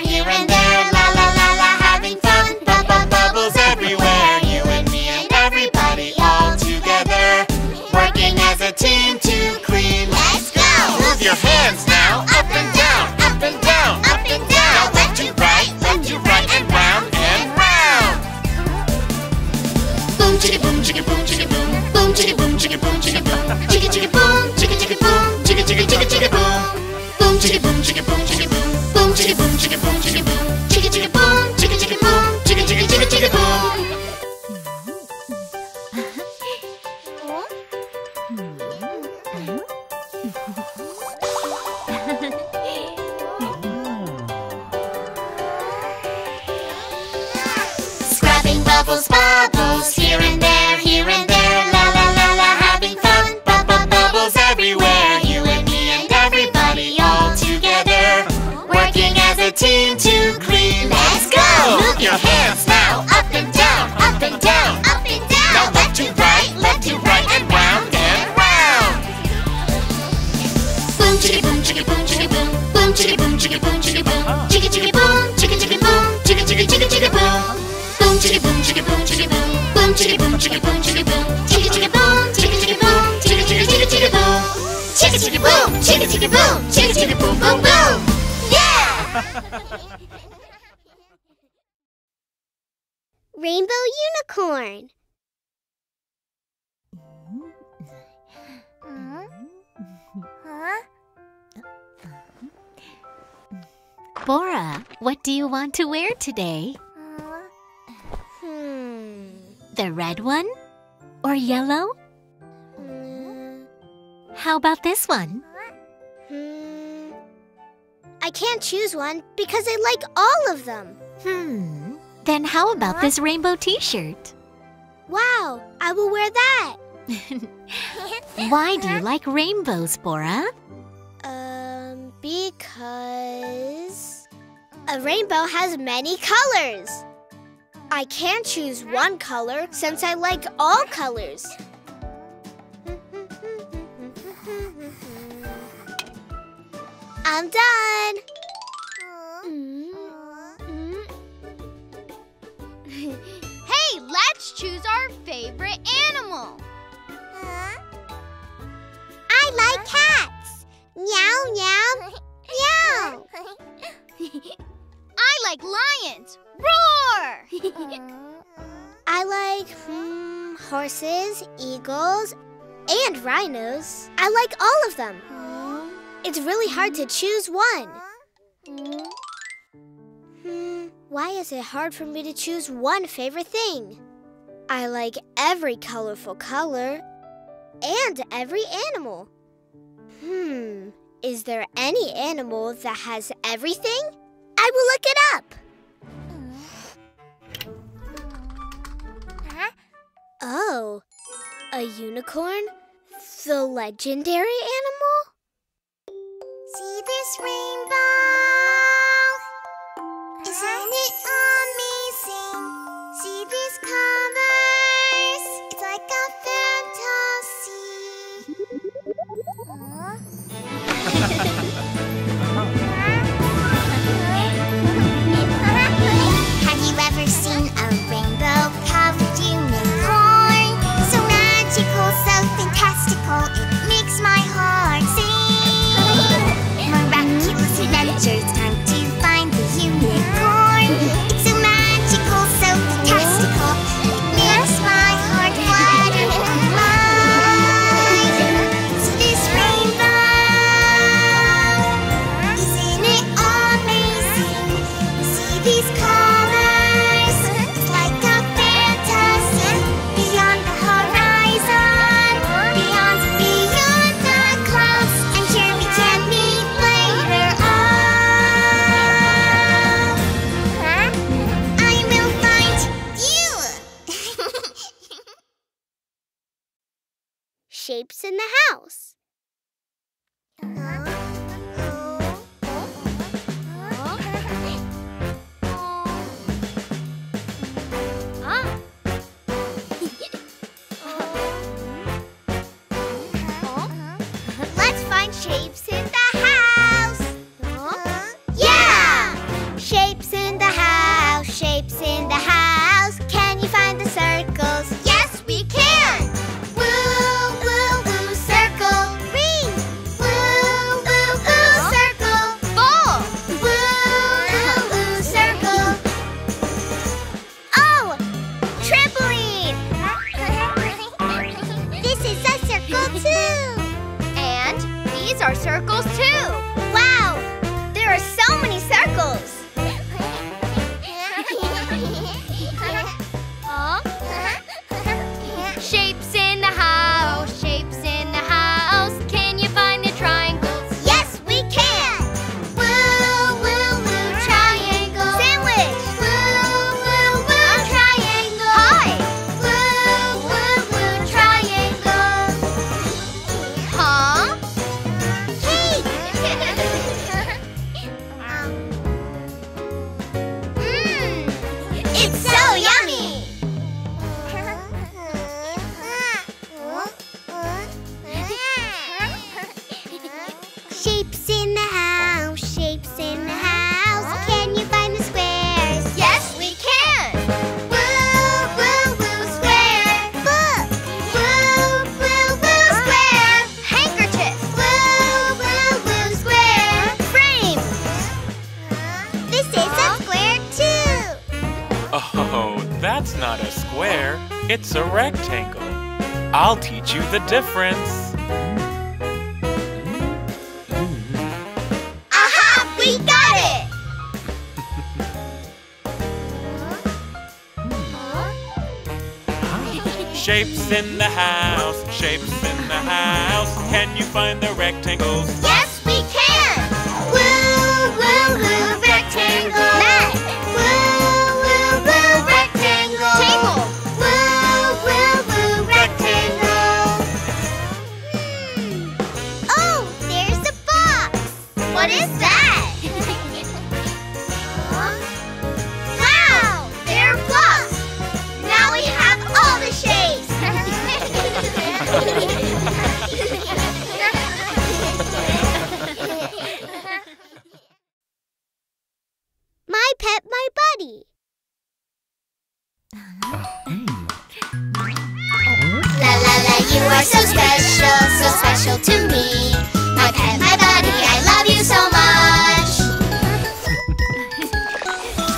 Move your hands now, up and down, up and down, up and down. Now left to right, left to right, and round and round. Boom chicka boom chicka boom chicka boom, boom chicka boom chicka boom chicka boom, chicka chicka boom chicka chicka boom, chicka chicka chicka chicka boom, boom chicka boom chicka boom. Boom chicka boom chicka boom chicka boom, chicka chicka boom chicka chicka boom, chicka chicka chicka chicka boom. Aw. Scrubbing bubbles, bubbles here and there, here and there. La la la la, having fun. Bubba bubbles everywhere. You and me and everybody all together, working as a team to clean. Let's go! Move your hands now, up and down, up and down, up and down. Now left to right, left to right, and round and round. Boom chicka boom chicka boom chicka boom, boom chicka boom chicka boom chicka boom, chicka chicka boom chicka chicka boom, chicka chicka chicka chicka boom, boom chicka boom chicka boom chicka boom, boom chicka boom chicka boom chicka boom, chicka chicka boom chicka chicka boom, chicka chicka chicka chicka boom. Scrubbing bubbles, bubbles here and there, here and there. La la la la, having fun. Bubba bubbles everywhere. You and me and everybody all together, working as a team to clean. Let's go! Move your hands now, up and down, up and down, up and down. Now left to right, left to right, and round and round. Boom chicka boom chicka boom chicka boom, boom chicka boom chicka boom chicka boom, chicka chicka boom chicka chicka boom, chicka chicka chicka chicka boom. Boom chicka boom chicka boom chicka boom, boom chicka boom chicka boom chicka boom, chicka chicka boom chicka chicka boom, chicka chicka chicka chicka boom, chicka chicka boom chicka chicka boom, chicka chicka boom boom boom. Yeah! Rainbow unicorn. Huh? Huh? Bora, what do you want to wear today? The red one? Or yellow? Mm. How about this one? Hmm. I can't choose one because I like all of them. Hmm. Then how about huh? this rainbow t-shirt? Wow, I will wear that. Why do you like rainbows, Bora? Um, because a rainbow has many colors. I can't choose one color since I like all colors. I'm done. Hey, let's choose our favorite animal. Huh? I like cats. Meow, meow, meow. I like lions. Roar! I like hmm, horses, eagles, and rhinos. I like all of them. It's really hard to choose one. Hmm, why is it hard for me to choose one favorite thing? I like every colorful color and every animal. Hmm, is there any animal that has everything? I will look it up. Oh, a unicorn? The legendary animal? See this rainbow? Isn't it amazing? See these colors? It's like a fantasy. Have you ever seen a rainbow-covered unicorn? So magical, so fantastical, it makes my heart sing. Adventure, time to find the unicorn. It's so magical, so fantastical. It makes my heart flutter and mine. See this rainbow? Isn't it amazing? See these colors? It's like a fantasy. Beyond the horizon, beyond, beyond the clouds. I'm sure we can meet later on. Shapes in the house. Let's find shapes in the house. Yeah! Shapes in the house, shapes in the house. Can you find the circles? Yes, we can! Are circles too. Wow! There are so many circles. Shapes in the house, shapes in the house. Can you find the triangles? Yes, we can. Woo, woo, woo, triangle. Sandwich. Woo, woo, woo, triangle. Hi. Woo, woo, woo, triangle. Huh? It's not a square, it's a rectangle. I'll teach you the difference. Aha! We got it! Shapes in the house, shapes in the house. Can you find the rectangles? Yes, we can! Woo, woo, woo, rectangle! Woo, woo, woo, rectangle. What is that? Huh? Wow! They're buffs! Now we have all the shapes! My pet, my buddy! La la la, you are so special, so special to me. My pet, my buddy, I love you so much.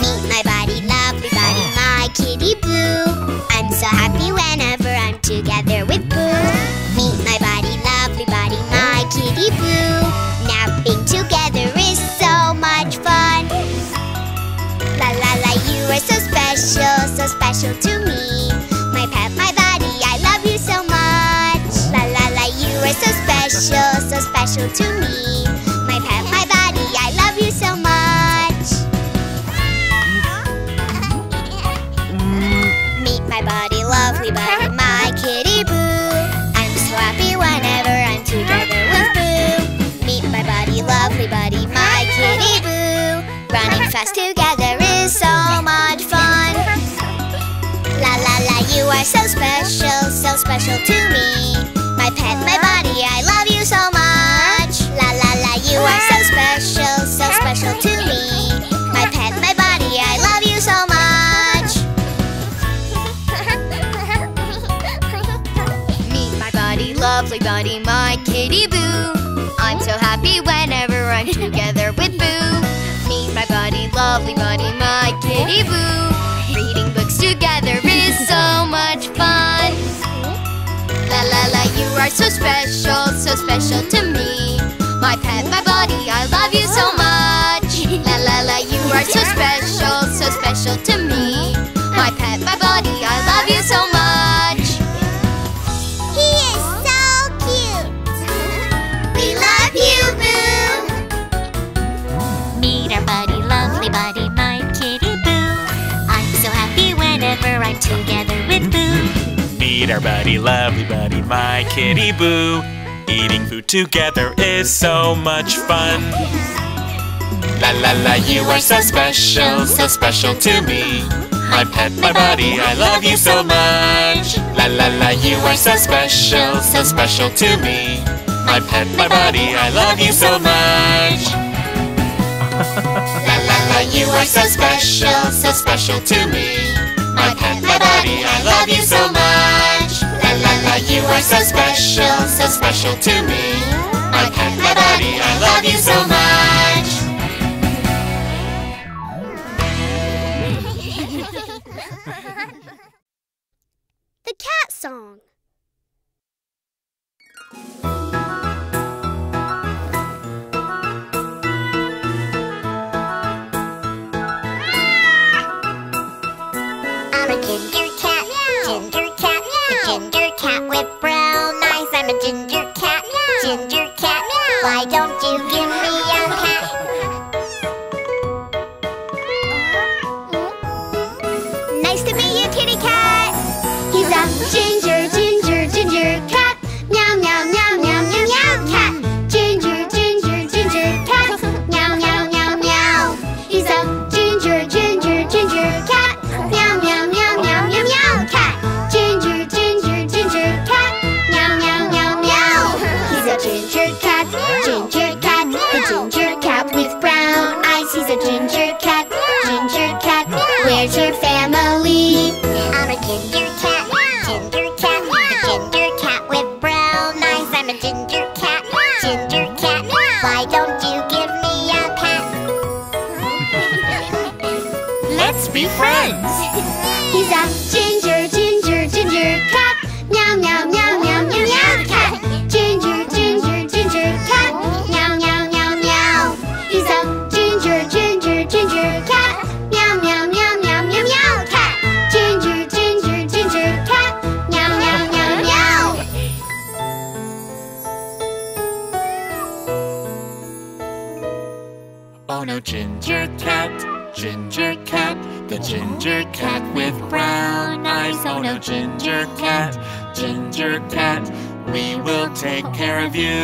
Meet my buddy, lovely buddy, my kitty Boo. I'm so happy whenever I'm together with Boo. Meet my buddy, lovely buddy, my kitty Boo. Now being together is so much fun. La la la, you are so special, so special to me. My pet, my buddy, I love you so much. La la la, you are so special, so special to me. My pet, my buddy, I love you so much. Meet my buddy, lovely buddy, my kitty Boo. I'm so happy whenever I'm together with Boo. Meet my buddy, lovely buddy, my kitty Boo. Running fast together is so much fun. La la la, you are so special, so special to me. My pet, my buddy, I love you so much. La la la, you are so special, so special to me. My pet, my buddy, I love you so much. Meet my buddy, lovely buddy, my kitty Boo. I'm so happy whenever I'm together with Boo. Meet my buddy, lovely buddy, my kitty Boo. Reading books together is so much fun. La la la, you are so special, so special to me. My pet, my buddy, I love you so much. La la la, you are so special, so special to me. My pet, my buddy, I love you so much. He is so cute. We love you, Boo. Meet our buddy, lovely buddy, my kitty Boo. I'm so happy whenever I'm together with Boo. Meet our buddy, lovely buddy, my kitty Boo. Eating food together is so much fun. La la la, you are so special, so special to me. My pet, my buddy, I love you so much. La la la, you are so special, so special to me. My pet, my buddy, I love you so much. La la la, you are so special, so special to me. My pet, my buddy, I love you so much. La la la, you are so special, so special to me. My pet, my buddy, I love you so much. The Cat Song. I'm a ginger cat, meow. Ginger cat, meow. A ginger cat with brown eyes. I'm a ginger cat, meow. Ginger cat, meow. Why don't you give me a cat? Nice to meet you, kitty cat. He's a ginger, ginger, ginger cat. Meow, meow, meow, meow, meow, meow, cat. Ginger, ginger, ginger cat. Meow, meow, meow, meow. He's a ginger, ginger, ginger cat. Meow, meow, meow. A ginger cat, ginger cat, where's your family? I'm a ginger cat, ginger cat, a ginger cat with brown eyes. I'm a ginger cat, ginger cat, why don't you give me a pat? Let's be friends. He's a ginger, ginger, ginger cat. Meow, meow, meow, meow, meow, meow, cat. Ginger, ginger, ginger cat. Meow, meow, meow, meow. He's a ginger, ginger cat. Meow, meow, meow, meow, meow, meow, cat. Ginger, ginger, ginger cat. Meow, meow, meow, meow. Oh no, ginger cat, ginger cat, the ginger cat with brown eyes. Oh no, ginger cat, ginger cat, we will take care of you.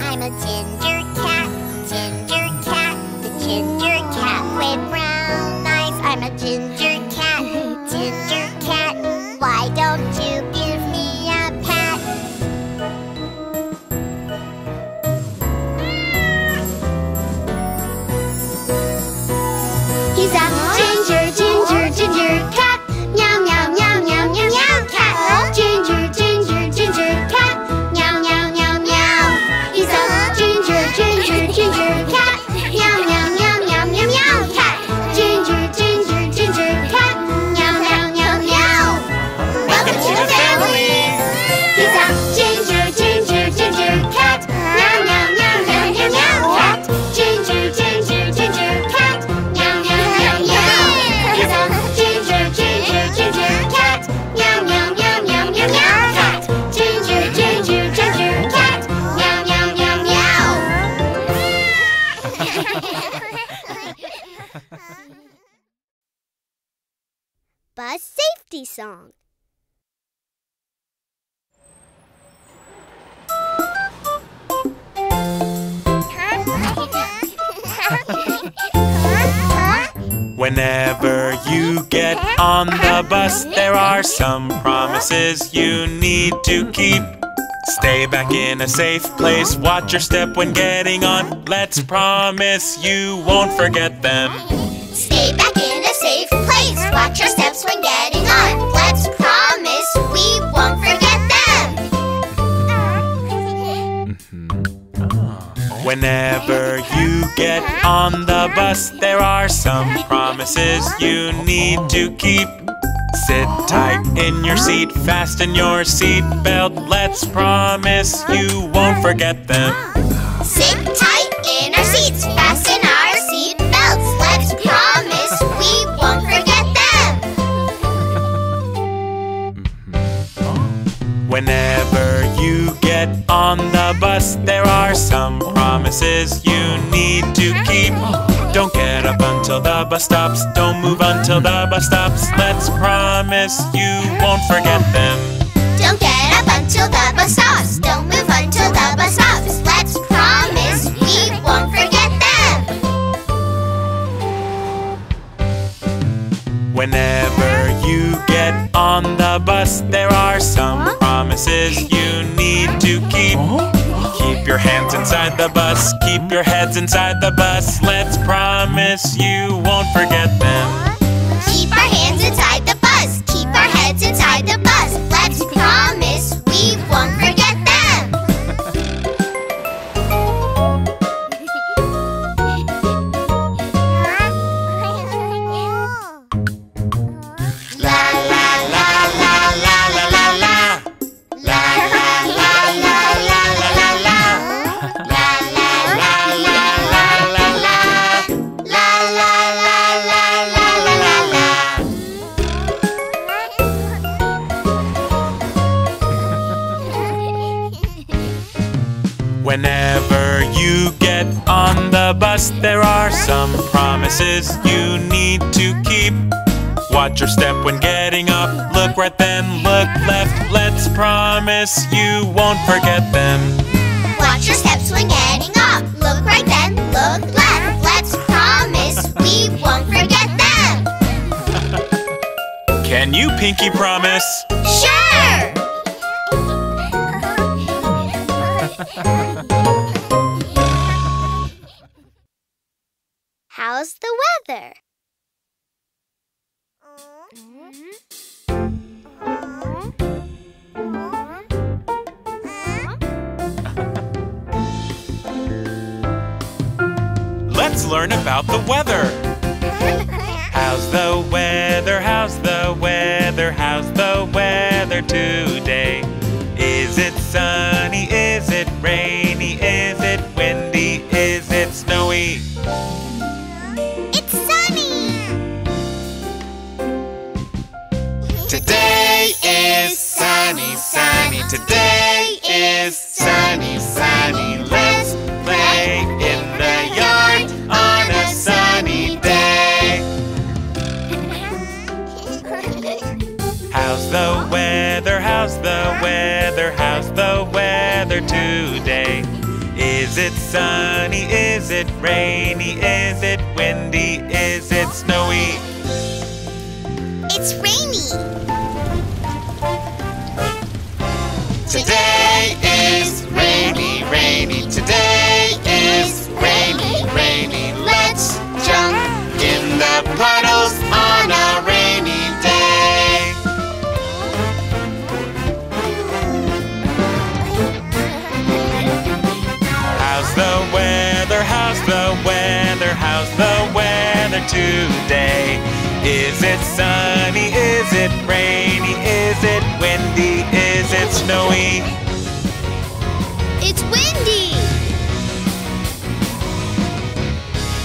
I'm a ginger cat. ginger cat, the ginger cat with brown eyes. I'm a ginger cat, ginger cat. Why don't you give me a pat? He's a ginger, ginger, ginger cat. Meow, meow, meow, meow, meow, meow cat. Ginger, ginger, ginger cat. Meow, meow, meow, meow. He's a ginger, ginger, ginger cat. Meow, meow, meow, meow, meow, meow cat. Ginger, ginger, ginger cat. Meow, meow, meow, meow. Welcome to the family. He's a ginger, ginger, ginger cat. Meow, meow, meow, meow, meow, meow cat. Ginger, ginger, ginger cat. Meow, meow, meow, meow. He's a ginger, ginger, ginger cat. Meow, meow, meow, meow, meow, meow cat. Ginger, ginger, ginger cat. Meow, meow, meow, meow. Buzz safety song. Whenever you get on the bus, there are some promises you need to keep. Stay back in a safe place, watch your step when getting on. Let's promise you won't forget them. Stay back in a safe place, watch your steps when getting on. Let's promise we won't forget them. Whenever you get on the bus, there are some promises you need to keep. Sit tight in your seat, fasten your seat belt. Let's promise you won't forget them. Sit tight in our seats, fasten our seat belts. Let's promise we won't forget them. Whenever you get on the bus, there are some promises you need to keep. Don't get up until the bus stops. Don't move until the bus stops. Let's promise you won't forget them. Don't get up until the bus stops. Don't move until the bus stops. Let's promise we won't forget them. Whenever you get on the bus, there are some promises you need to keep. Keep your hands inside the bus, keep your heads inside the bus. Let's promise you won't forget them. Keep our hands inside the bus, keep our heads inside the bus. Let's promise we won't forget them. La la la la la la la la. La la. Whenever you get on the bus, there are some promises you need to keep. Watch your step when getting up, look right then, look left. Let's promise you won't forget them. Watch your steps when getting up, look right then, look left. Let's promise we won't forget them. Can you pinky promise? Sure! How's the weather? Let's learn about the weather. How's the weather? How's the weather? How's the weather today? Is it sunny? Is it rainy? Is it windy? Is it snowy? It's sunny! Today is sunny, sunny. Today is sunny, sunny. Let's play in the yard on a sunny day. How's the weather? How's the weather? How's the weather today? Is it sunny? Is it rainy? Is it windy? Is it snowy? It's rainy. Today is rainy, rainy. Today is rainy, rainy. Let's jump in the puddles on a rainy day. How's the weather? How's the weather? How's the weather today? Is it sunny? Is it rainy? Is it windy? Is it snowy? It's windy!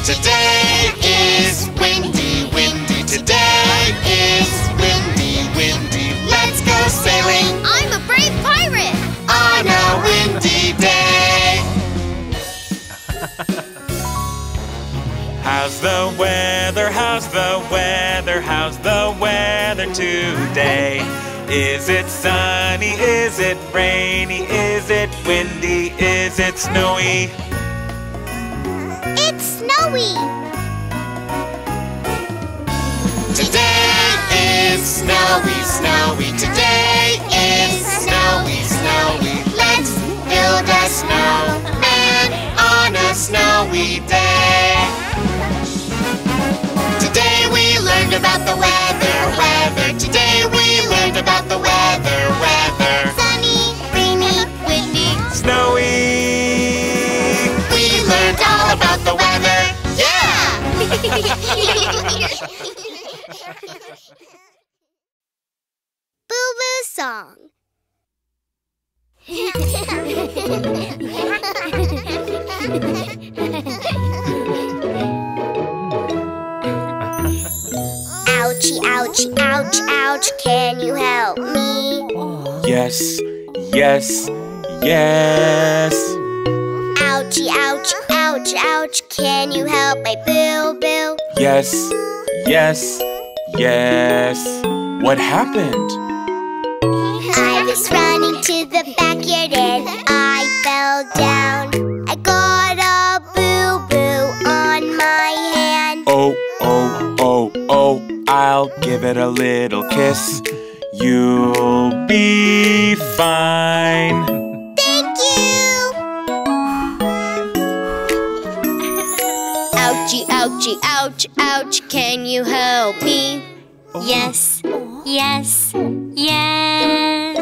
Today is windy, windy. Today is windy, windy. Let's go sailing! I'm a brave pirate! On a windy day! How's the weather? How's the weather? How's the weather today? Is it sunny? Is it rainy? Is it windy? Is it snowy? It's snowy! Today is snowy, snowy. Today is snowy, snowy. Let's build a snowman on a snowy day. Today we learned about the weather, weather. Today we learned about the weather, weather. Sunny, rainy, windy, snowy. We learned all about the weather, yeah! Boo Boo Song. Ouchie, ouchie, ouch, ouch, can you help me? Yes, yes, yes. Ouchie, ouch, ouch, ouch, can you help my Boo Boo? Yes, yes, yes. What happened? I was running to the backyard and I fell down. I got a boo-boo on my hand. Oh, oh, oh, oh. I'll give it a little kiss. You'll be fine. Thank you! Ouchie, ouchie, ouch, ouch, can you help me? Oh. Yes, yes, yes.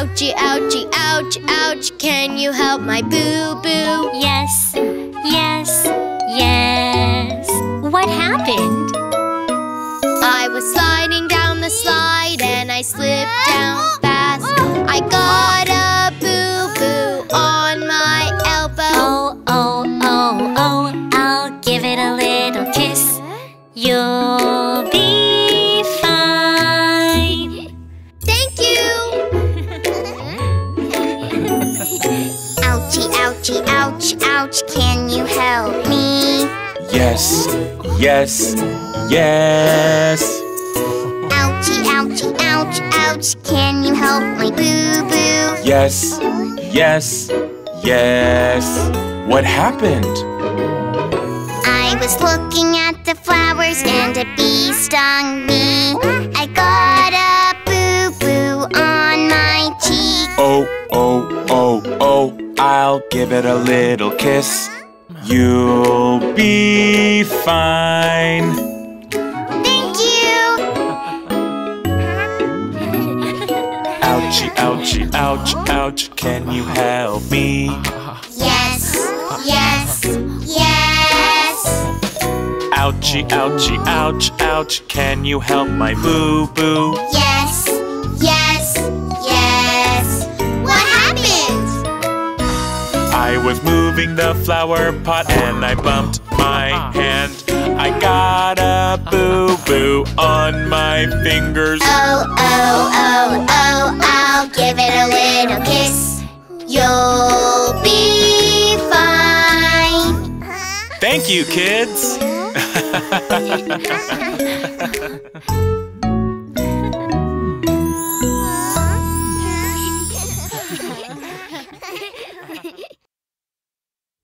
Ouchie, ouchie, ouch, ouch, can you help my boo-boo? Yes, yes, yes. What happened? I was sliding down the slide and I slipped down fast. I got a boo-boo on my elbow. Oh, oh, oh, oh, I'll give it a little kiss. You'll be fine. Thank you! Ouchie, ouchie, ouch, ouch, can you help me? Yes, yes, yes. Ouchie, ouchie, ouch, ouch, can you help my boo-boo? Yes, yes, yes. What happened? I was looking at the flowers and a bee stung me. I got a boo-boo on my cheek. Oh, oh, oh, oh, I'll give it a little kiss. You'll be fine. Ouchie, ouchie, ouch, ouch, can you help me? Yes, yes, yes. Ouchie, ouchie, ouch, ouch, can you help my boo-boo? Yes, yes, yes. What happened? I was moving the flower pot and I bumped my hand. I got a boo-boo on my fingers. Oh, oh, oh, oh, I'll give it a little kiss. You'll be fine. Thank you, kids.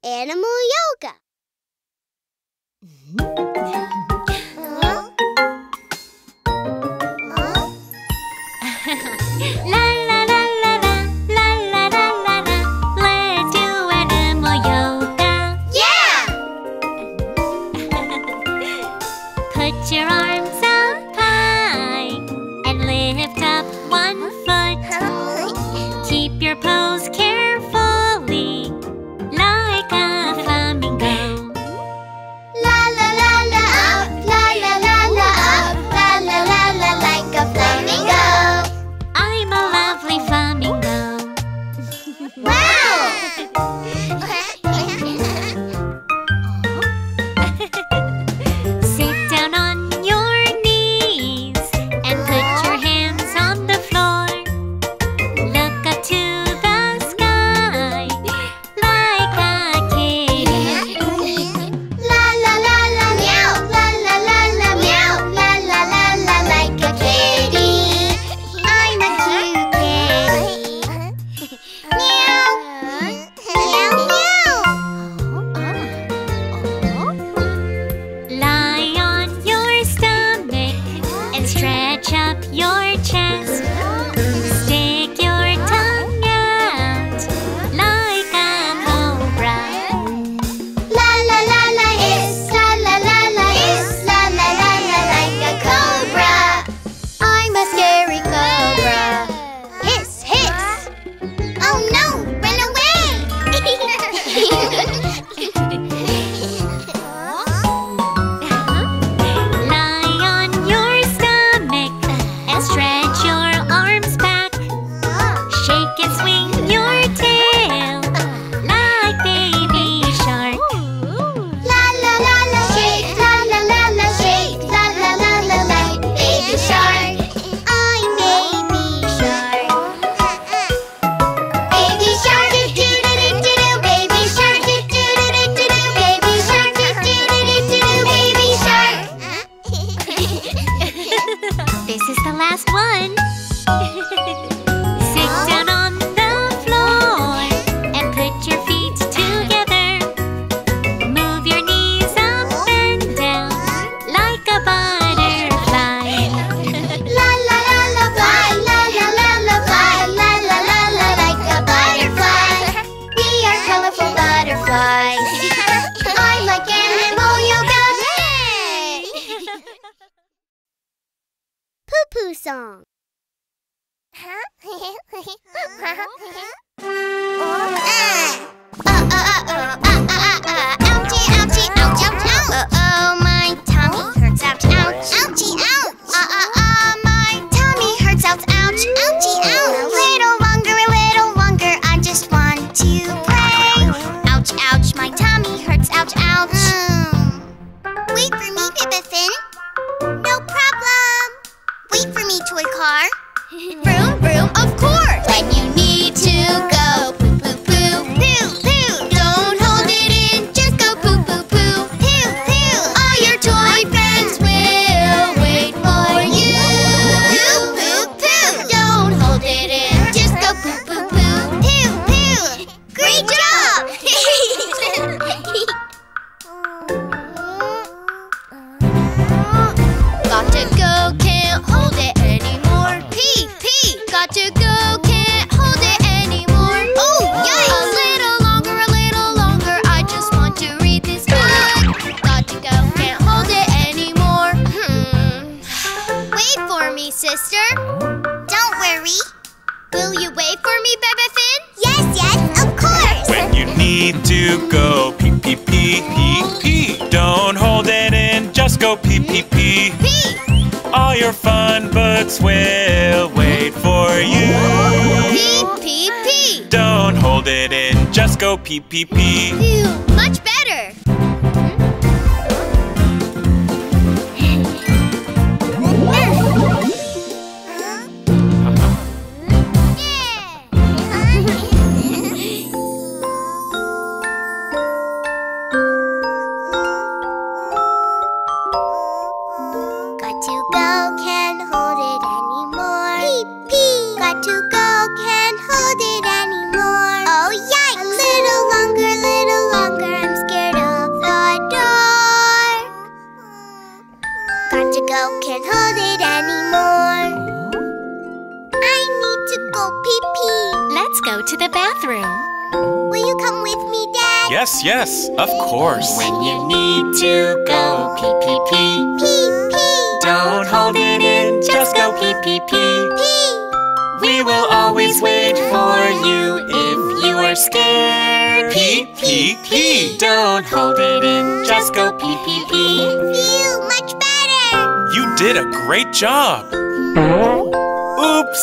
Animal Yoga. Huh? Huh? La la la la la la la la la la. Let's do animal yoga. Yeah! Put your arms up high and lift up one foot. Keep your pose carefully, like a flamingo. La la la la up, la la la la up, la la la la like a flamingo. I'm a lovely flamingo. Wow! Sit down on your knees and put your hands on the floor. Look up to the sky like a kid. La la la la meow, la la la la meow, la la la la like a kitty. I'm a cute kitty. Meow, meow, meow. Lie on your stomach and stretch up your chest. Stick your tongue out like a cobra. La la la la is, la la la la is, la la la la like a cobra. I'm a scary cobra. Hiss, hiss. Oh no, run away. Lie on your stomach and stretch your arms back. Shake and swing your tail like baby shark. La la la la shake, la la la la shake, la la la la like baby shark. I'm baby shark. Baby shark do do do do do, baby shark do do do do do do, baby shark do do do do do do, baby shark. This is the last one. Sit down on the floor and put your feet together. Move your knees up and down like a butterfly. La la la la fly, la la la la fly, la la la la like a butterfly. We are colorful butterflies. I like animal yoga. Poo Poo Song. Oh, my tummy hurts, ouch, ouch. Ouchie, ouch. Uh, uh, uh, my tummy hurts, ouch, ouch. Ouchie, ouch. A little longer, a little longer, I just want to play. Ouch, ouch, my tummy hurts, ouch, ouch. Wait for me, Bebefinn. No problem. Wait for me, toy car. Vroom, vroom, of course. When you need to go poo, poo, poo, poo, poo. Don't hold it in, just go poo, poo, poo, poo, poo. All your toy friends will wait for you. Poo, poo, poo. Don't hold it in, just go poo, poo, poo, poo, poo. Great job! Got to go, can't hold it anymore. Pee, pee. Got to go, can't hold it anymore. Oh, yikes. A little longer, a little longer, I just want to read this book. Got to go, can't hold it anymore. Hmm. Wait for me, sister. Don't worry. Will you wait for me, Bebefinn? Yes, yes, of course. When you need to go pee, pee, pee, pee, pee. Don't hold it in, just go pee, pee, pee. Pee. All your fun books will wait for you. Pee, pee, pee. Don't hold it in, just go pee, pee, pee. Phew, much better. Got to go, can't hold it anymore. Pee pee. Got to go, can't hold it anymore. Oh yikes! A little longer, little longer, can't hold it anymore. I need to go pee-pee. Let's go to the bathroom. Will you come with me, Dad? Yes, yes, of course. When you need to go pee-pee-pee, pee-pee, don't hold it in, just go pee-pee-pee. We will always wait for you if you are scared. Pee, pee, pee. Don't hold it in, just go pee, pee, pee. Phew, much better. You did a great job. Oops.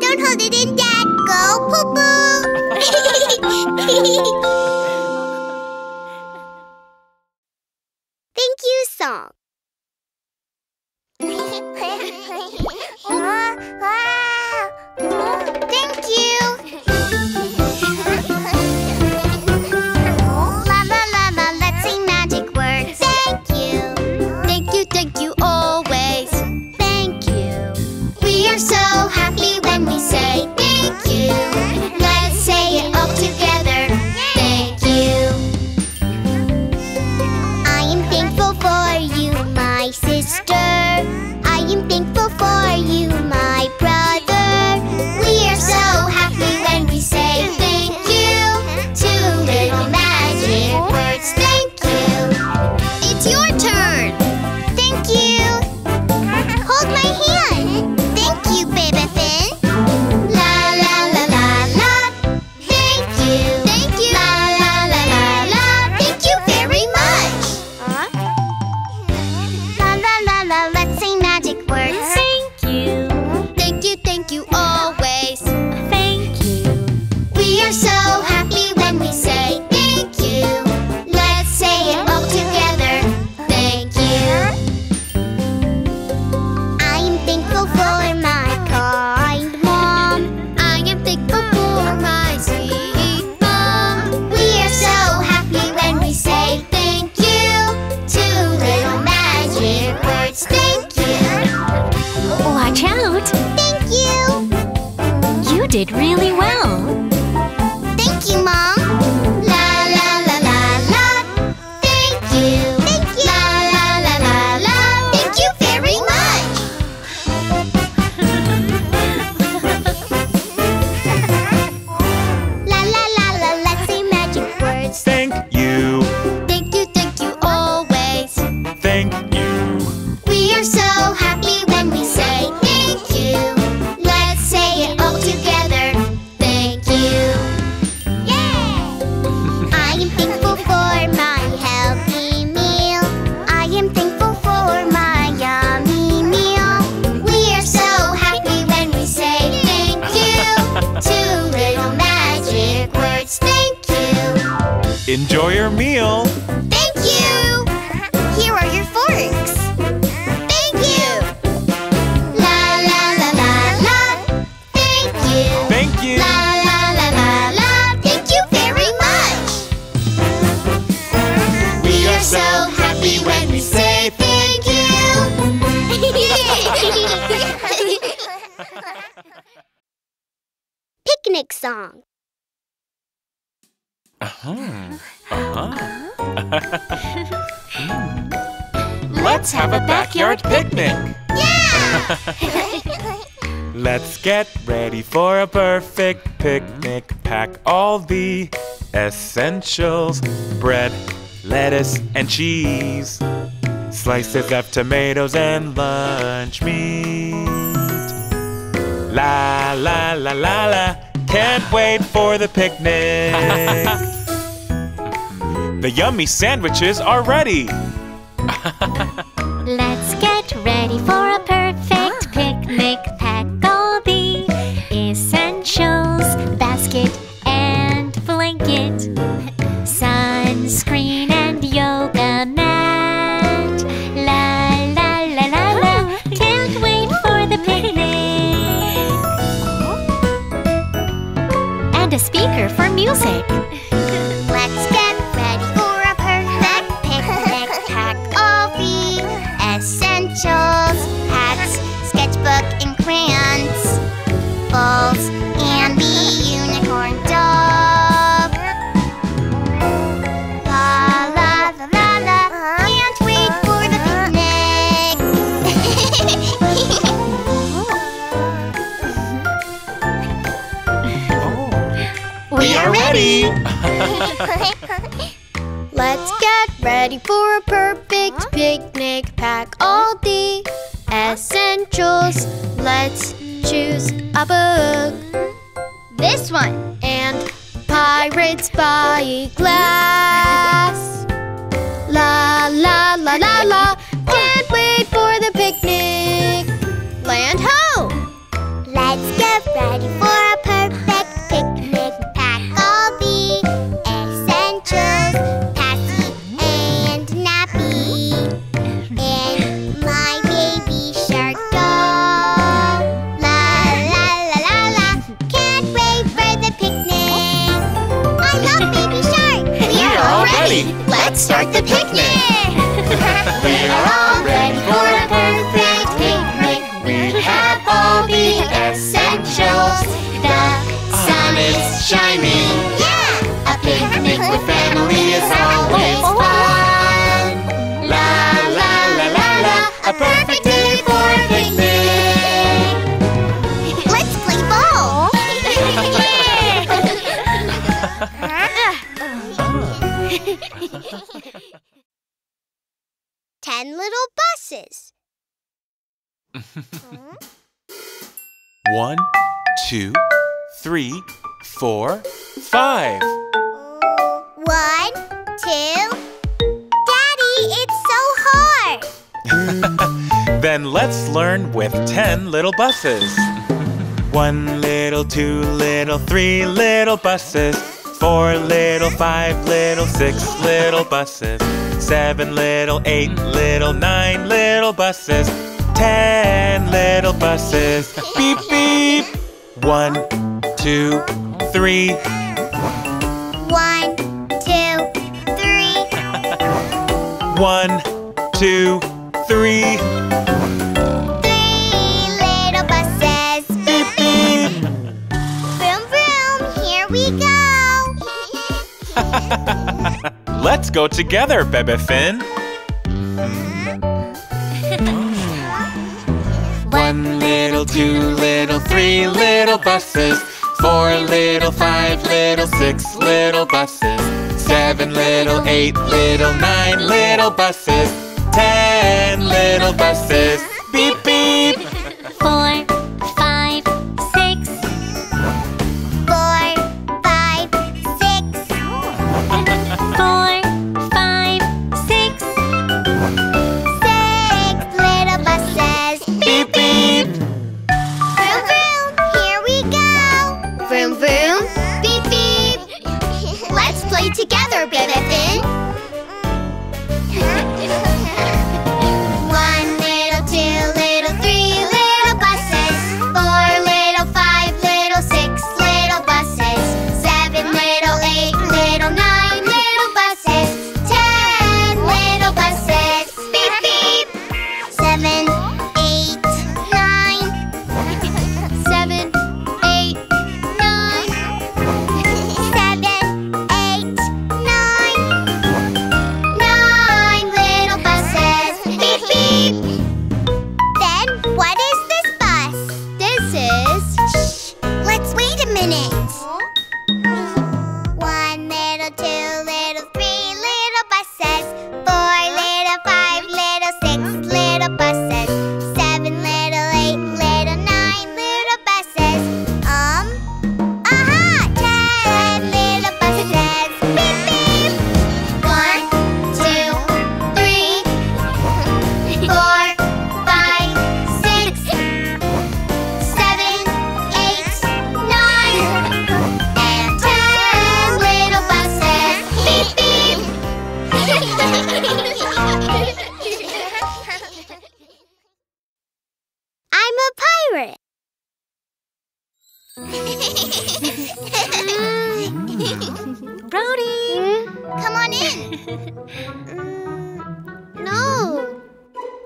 Don't hold it in, Dad. Go poo-poo. Thank you, song. Wow, wow. Thank you. Llama, llama, let's sing magic words. Thank you. Thank you, thank you, always. Thank you. We are so happy when we say thank you. Let's say it all together. Thank you. I am thankful for you, my sister. I am thankful for you, my brother. We are so happy when we say thank you. Two little magic words, thank you. It's your turn. Thank you. Hold my hand. Thank you, Bebefinn. La la la la la. Thank you. Thank you. La la la la la. Thank you very much. Huh? La la la la. Let's sing magic words. Thank you always. Thank you. We are so happy when we say thank you. Let's say it all together. Thank you. I am thankful for my kind mom. I am thankful for my sweet mom. We are so happy when we say thank you. Two little magic words. Thank you. Watch out. You did really well. Thank you, Mom. La la la la la. Thank you. Thank you. La la la la la. Thank you very much. La la la la. Let's say magic words. Thank you. Thank you, thank you, always. Thank you. We are so happy when we say thank you. Let's say it all together. Enjoy your meal. Thank you. Here are your forks. Thank you. La la la la la. Thank you. Thank you. La la la la la. Thank you very much. We are so happy when we say thank you. Picnic song. Uh-huh. Uh-huh. hmm. Let's have a backyard picnic! Yeah! Let's get ready for a perfect picnic. Pack all the essentials. Bread, lettuce, and cheese. Slices of tomatoes and lunch meat. La la la la la. Can't wait for the picnic! The yummy sandwiches are ready! Let's get ready for a perfect picnic. Pack all the essentials. Basket and blanket. Sunscreen and yoga mat. La la la la la. Can't wait for the picnic. And a speaker for music. Let's get hats, sketchbook and crayons, balls, and the unicorn dog. La la la la la, can't wait for the picnic. ready! Let's get ready for a perfect huh? picnic. Pack all the essentials. Let's choose a book. This one. And Pirates by Glass. La la la la la. Can't wait for the picnic. Land ho! Let's get ready for a perfect picnic. Pack all the essentials. Patsy and Nappy. And my baby shark doll. La la la la la. Can't wait for the picnic. I love baby shark. We are all ready. Let's start the picnic. We are all ready for a perfect picnic. We have all the essentials. The sun is shining. Yeah! A picnic with family is always fun. La la la la la. A perfect day for a picnic. Let's play ball. Ten little buses. One, two, three, four, five. One, two. Daddy, it's so hard. Then let's learn with ten little buses. One little, two little, three little buses. Four little, five little, six little buses. Seven little, eight little, nine little buses. Ten little buses. Beep, beep. One, two, three. One, two, three. One, two, three. Three little buses. Beep, beep. Vroom, vroom. Here we go. Let's go together, Bebefinn. One little, two little, three little buses. Four little, five little, six little buses. Seven little, eight little, nine little buses. Ten little buses. Beep, beep. Four. Together, Bebefinn. One little, two little, three little buses. Four little, five little, six little buses. Seven little, eight little, nine little buses. Ten little buses. Beep, beep. Seven, eight, nine. Seven, eight, nine.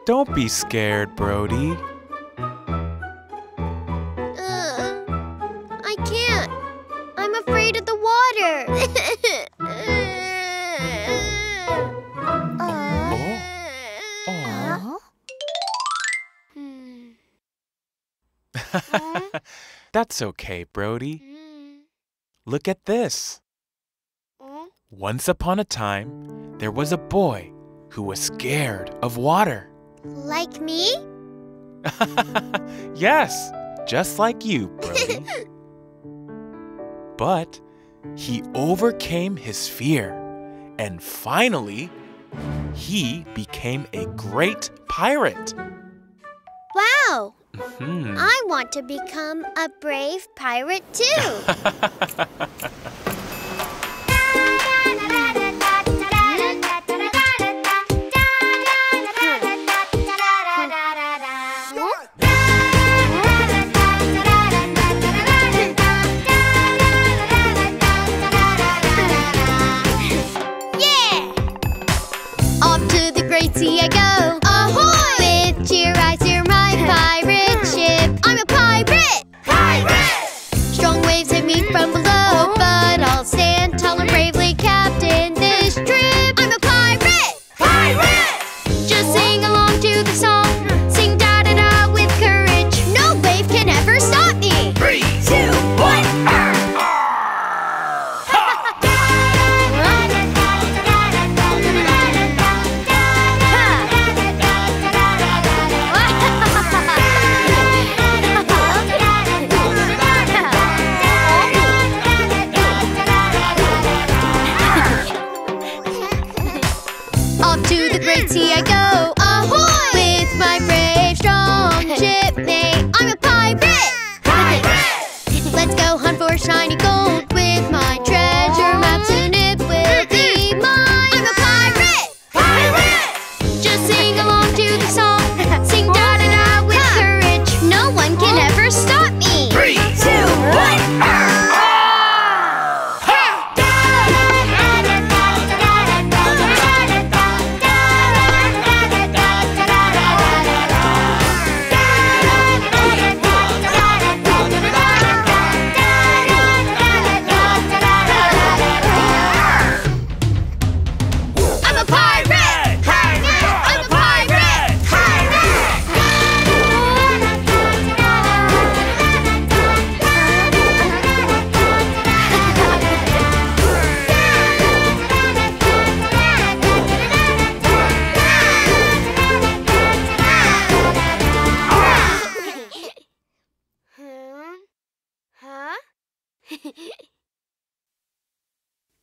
Don't be scared, Brody. Uh, I can't. I'm afraid of the water. uh, oh. Oh. Uh. That's okay, Brody. Look at this. Once upon a time, there was a boy who was scared of water. Like me? Yes, just like you, Brody. But he overcame his fear, and finally, he became a great pirate. Wow! Mm-hmm. I want to become a brave pirate, too!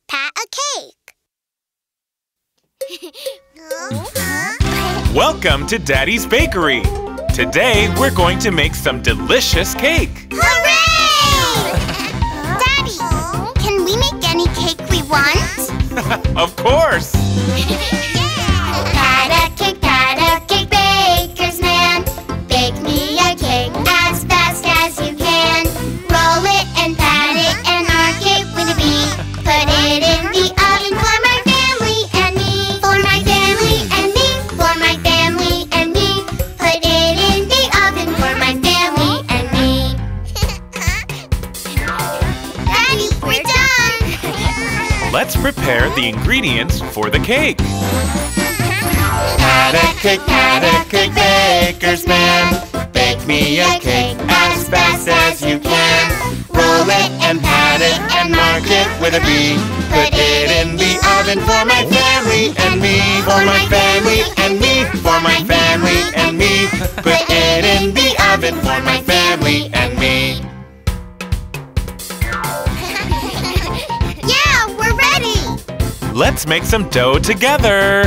Pat a cake. Welcome to Daddy's Bakery. Today we're going to make some delicious cake. Hooray! Daddy, can we make any cake we want? Of course. Yeah. Pat a cake, pat a cake, baker's man. Bake me a cake as fast as you can. Roll it and pat it and arc it with a bead. Put it in the oven for my family and me. For my family and me. For my family and me. Put it in the oven for my family and me. Daddy, we're done! Let's prepare the ingredients for the cake. Pat a cake, pat a cake, baker's man. Bake me a cake as fast as you can. Roll it and pat it and mark it with a B. Put it in the oven for my family and me. For my family and me. For my family and me. Put it in the oven for my family and me. Yeah, we're ready! Let's make some dough together!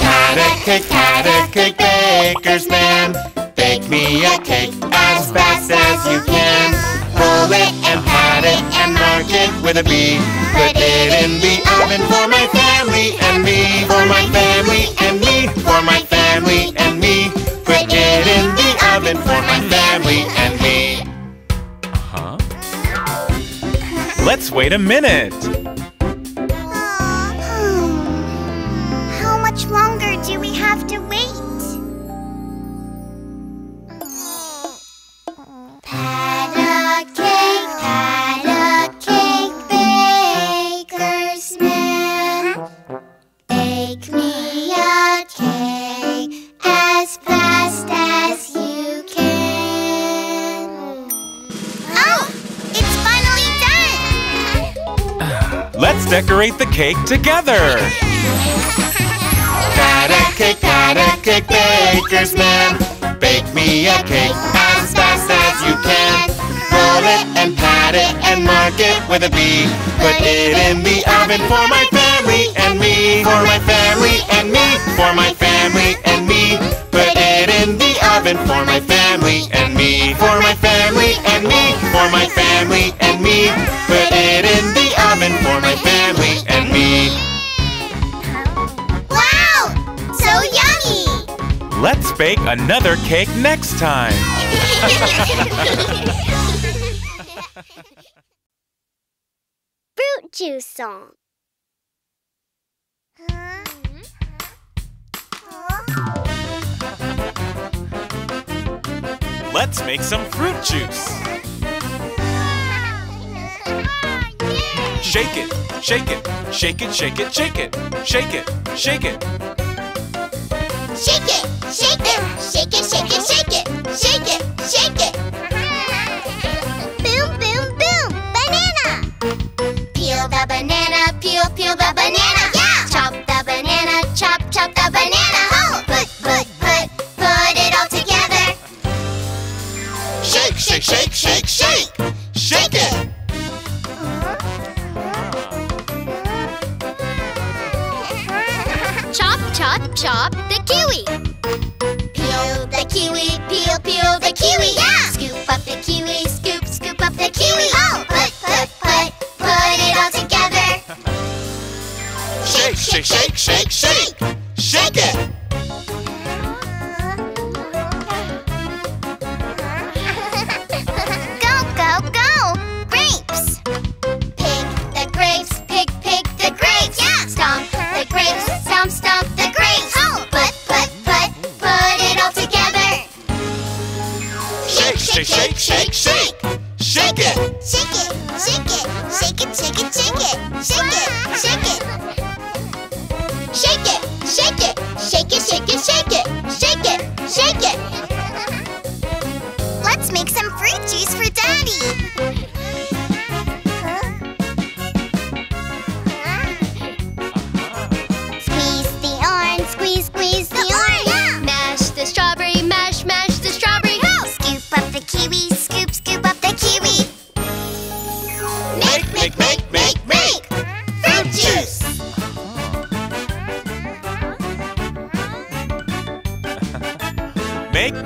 Pat a cake, pat a cake, baker's man. Bake me a cake as fast as you can. Roll it and pat it and mark it with a B. Put it in the oven for my family and me. For my family and me. For my family and me. Put it in the oven for my family and me. Uh-huh. Let's wait a minute. How much longer do we have to wait? Pat a cake, pat a cake, baker's man. Bake me a cake as fast as you can. Oh, it's finally done! Let's decorate the cake together! Pat a cake, pat a cake, baker's man. Bake me a cake as fast as you can. Roll it and pat it and mark it with a B. Put it in the oven for my family and me. For my family and me. For my family and me. Put it in the oven for my family and me. For my family and me. For my family and me. Put it in the oven for my family and me. So yummy! Let's bake another cake next time! Fruit juice song. Huh? Huh? Let's make some fruit juice! Shake it, shake it, shake it, shake it, shake it, shake it, shake it. Shake it, shake it, shake it, shake it, shake it, shake it, shake it. Boom, boom, boom, banana. Peel the banana, peel, peel the banana. Yeah. Chop the banana, chop, chop the banana. Oh, put, put, put, put it all together. Shake, shake, shake, shake, shake, shake it. Chop, chop, chop the kiwi. Peel the kiwi, peel, peel the kiwi. Yeah. Scoop up the kiwi, scoop, scoop up the kiwi. Oh, put, put, put, put it all together. Shake, shake, shake, shake, shake, shake it. Go, go, go, grapes. Pick the grapes, pick, pick the grapes. Yeah. Stomp the grapes. Stomp the grapes. Oh, put, put, put, put it all together. Shake, shake, shake, shake, shake, shake it. Shake it, shake it, shake it, shake it, shake it, shake it, shake it. Shake it, shake it, shake it, shake it, shake it, shake it, shake it. Let's make some fruit juice for Daddy.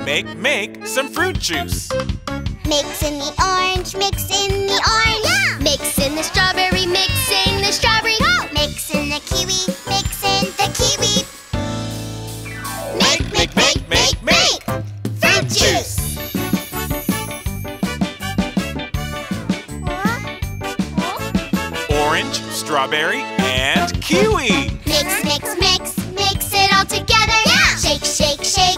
Make, make some fruit juice. Mix in the orange, mix in the orange. Yeah. Mix in the strawberry, mix in the strawberry. Oh. Mix in the kiwi, mix in the kiwi. Make, make, make, make, make, make fruit juice. Orange, strawberry, and kiwi. Mix, mix, mix, mix it all together. Yeah. Shake, shake, shake.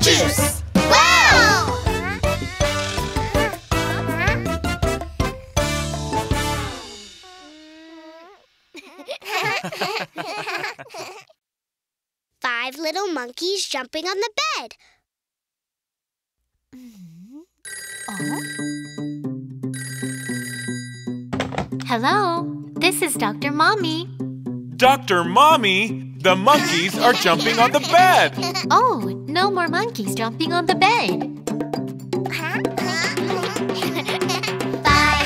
Juice. Wow! Five little monkeys jumping on the bed. Mm-hmm. Oh. Hello, this is Doctor Mommy. Doctor Mommy? The monkeys are jumping on the bed. Oh. No more monkeys jumping on the bed. Five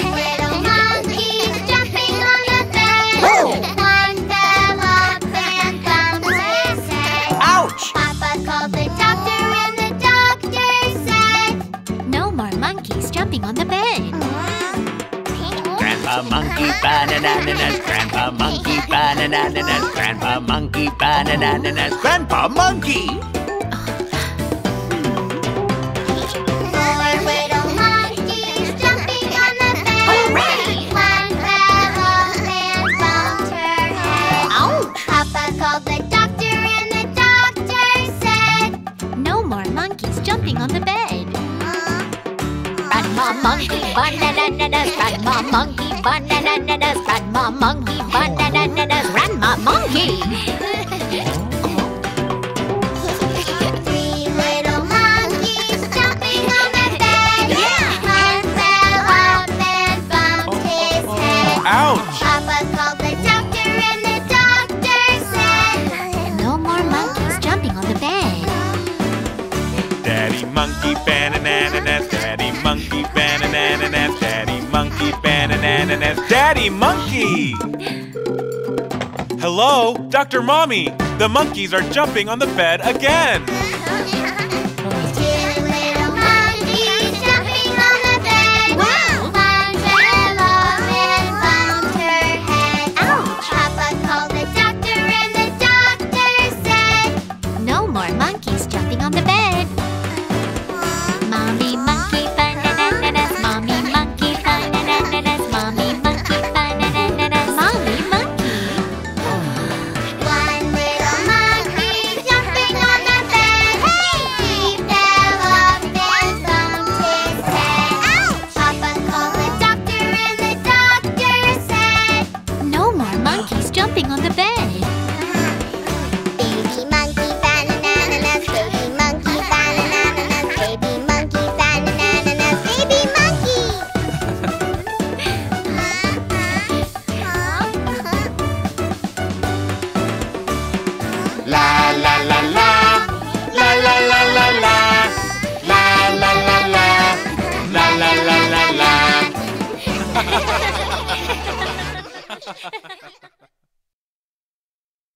little monkeys jumping on the bed. Whoa. One fell off and thumbed his head. Ouch! Papa called the doctor and the doctor said, no more monkeys jumping on the bed. Grandpa monkey banananas, Grandpa monkey banananas, Grandpa monkey banananas, Grandpa monkey. Monkey bananas, grandma monkey bananas, grandma monkey bananas, grandma monkey. Three little monkeys jumping on the bed. monkey banananas, daddy monkey banananas, daddy monkey banananas, daddy monkey! Hello, Doctor Mommy! The monkeys are jumping on the bed again!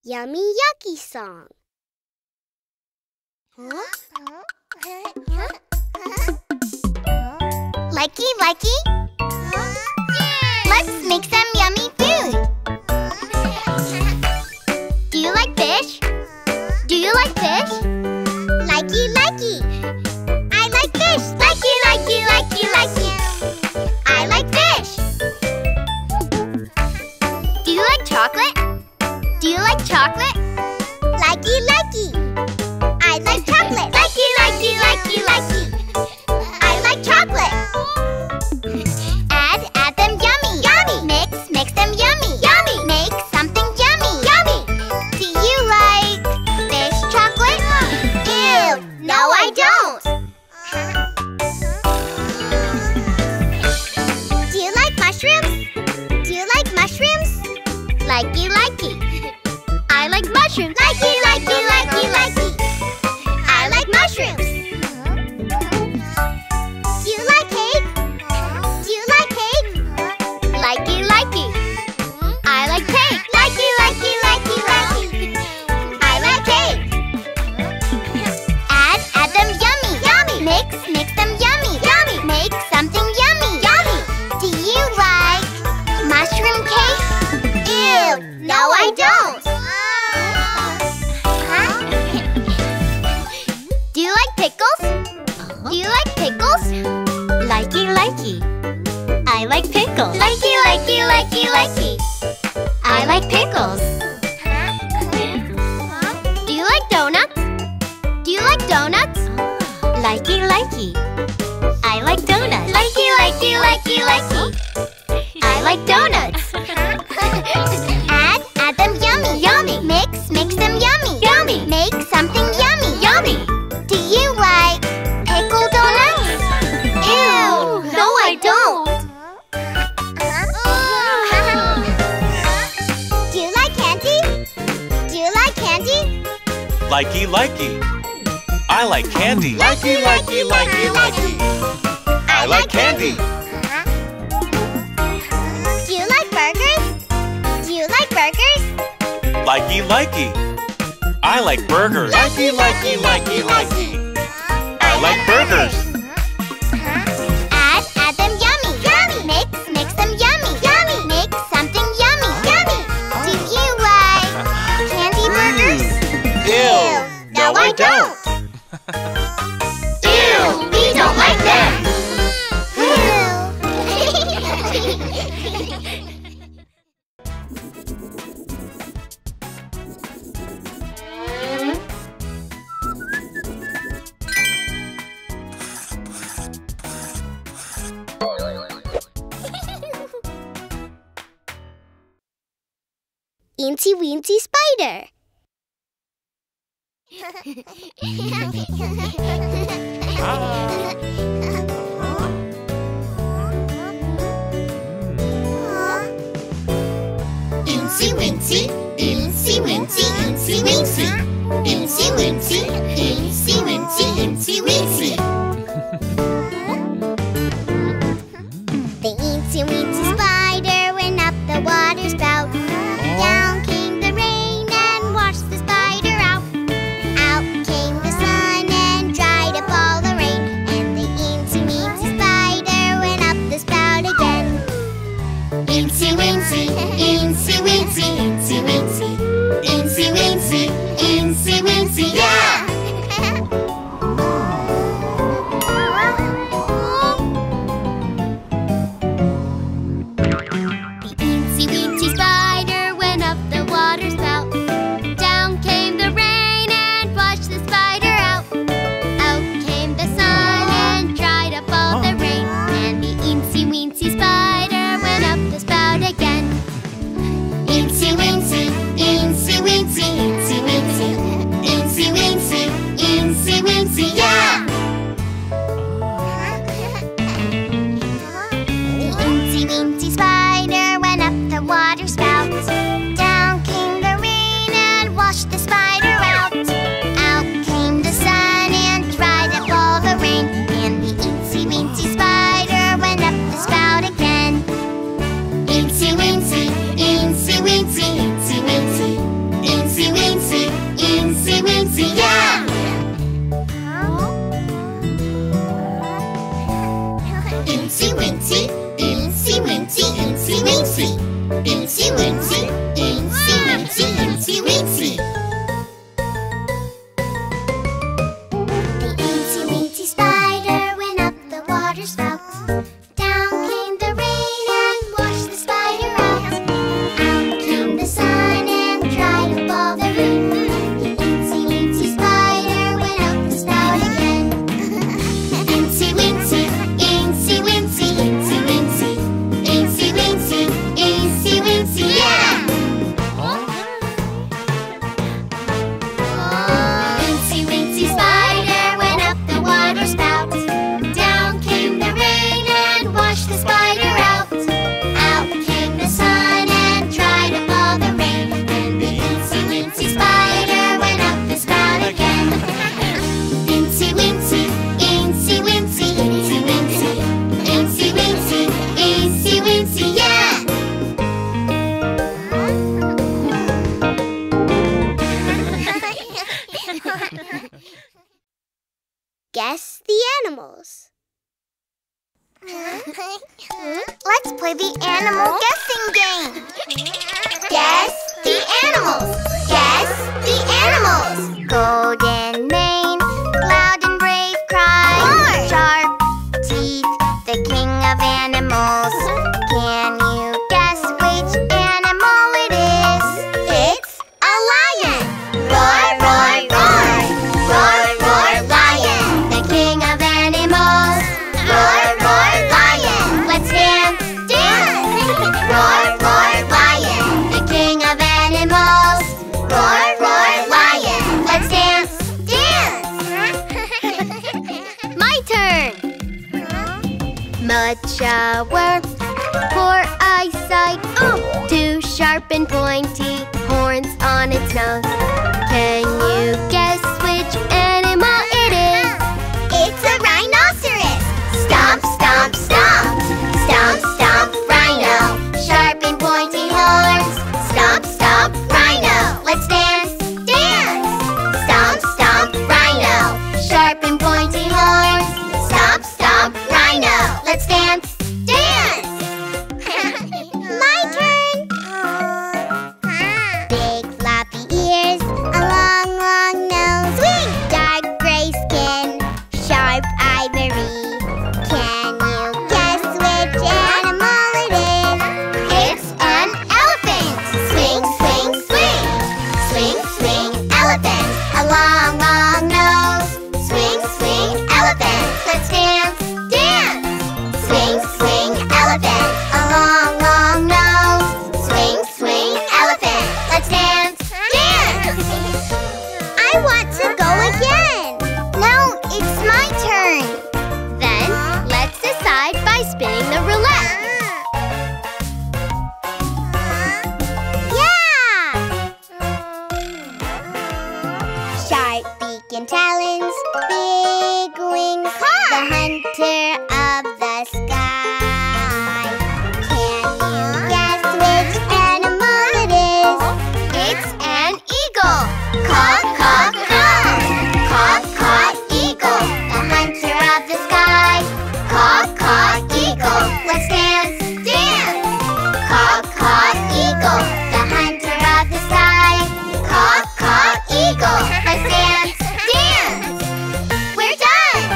Yummy Yucky Song. Huh? Likey, likey. Huh? Yeah. Let's make some yummy food. Do you like fish? Do you like fish? Likey, likey. I like fish. Likey, likey, likey, likey. I like fish. Do you like chocolate? Do you like chocolate? Likey, likey. I like chocolate. Likey, likey, likey, likey. I like chocolate. Add, add them yummy. Yummy. Mix, mix them yummy. Yummy. Make something yummy. Yummy. Do you like fish chocolate? Ew. No, I don't. Do you like mushrooms? Do you like mushrooms? Likey, likey. I like mushrooms. Likey, likey, likey, likey. I like mushrooms. Do you like cake? Do you like cake? Likey, likey. I like cake. Likey, likey, likey, likey. I like cake. Add, add them yummy. Yummy. Mix, mix them yummy. Yummy. Make something yummy. Yummy. Do you like mushroom cake? Ew. No, I don't. Do you like pickles? Likey, likey. I like pickles. Likey, likey, likey, likey. I like pickles. Do you like donuts? Do you like donuts? Likey, likey. I like donuts. Likey, likey, likey, likey. I like donuts. Add, add them yummy. Yummy. Mix, mix them yummy. Yummy. Make something yummy. Yummy. Do you like pickle donuts? Ew! No, I don't! Do you like candy? Do you like candy? Likey, likey. I like candy. Likey, likey, likey, likey. I like candy. Do you like burgers? Do you like burgers? Likey, likey. I like burgers. Likey, likey, likey, likey. I like burgers. Add, add them yummy. Yummy. Mix, mix them yummy. Yummy. Make something yummy. Yummy. Do you like candy burgers? Ew. No, I don't. Ew. We don't like Eensy Weensy Spider. Ah. Eensy Weensy, Eensy Weensy, Eensy Weensy, Eensy Weensy, Eensy Weensy, Eensy Weensy. animals. Hmm? Let's play the animal guessing game. Guess the animals. Guess the animals. Gold and mane, loud and brave cry. More. Sharp teeth, the king of animals. Can you guess which animal it is? It's a lion. Roar, roar, roar. Roar, roar, lion. The king of animals. Roar, roar, lion. Let's dance, dance. Roar, roar, lion. The king of animals. Roar, roar, lion. Let's dance, dance. My turn. Much shower, poor eyesight. Oh. Two sharp and pointy horns on its nose. Can you guess which animal it is? It's a rhinoceros. Stomp, stomp, stomp. Stomp, stomp, rhino. Sharp and pointy horns. Stomp, stomp, rhino. Let's dance, dance. Stomp, stomp, rhino. Sharp and pointy horns. Stomp, stomp, rhino. Let's dance, dance. My turn. Big floppy ears, a long, long nose. Swing. Dark gray skin, sharp ivory. Can you guess which animal it is? It's an elephant. Swing, swing, swing. Swing, swing, elephant. A long, long nose. Swing, swing, elephant. Let's dance, dance. Swing, swing, elephant. A long, long nose. Swing, swing, elephant. Let's dance, dance. I want to go again. No, it's my turn. Then let's decide by spinning the roulette. Yeah! Sharp beak and talons, big wings. The hunter of the sky. Can you guess which animal it is? It's an eagle. Caw, caw, caw. Caw, caw, eagle. The hunter of the sky. Caw, caw, eagle. Let's dance, dance. Caw, caw, eagle. The hunter of the sky. Caw, caw, eagle. Let's dance, dance. We're done.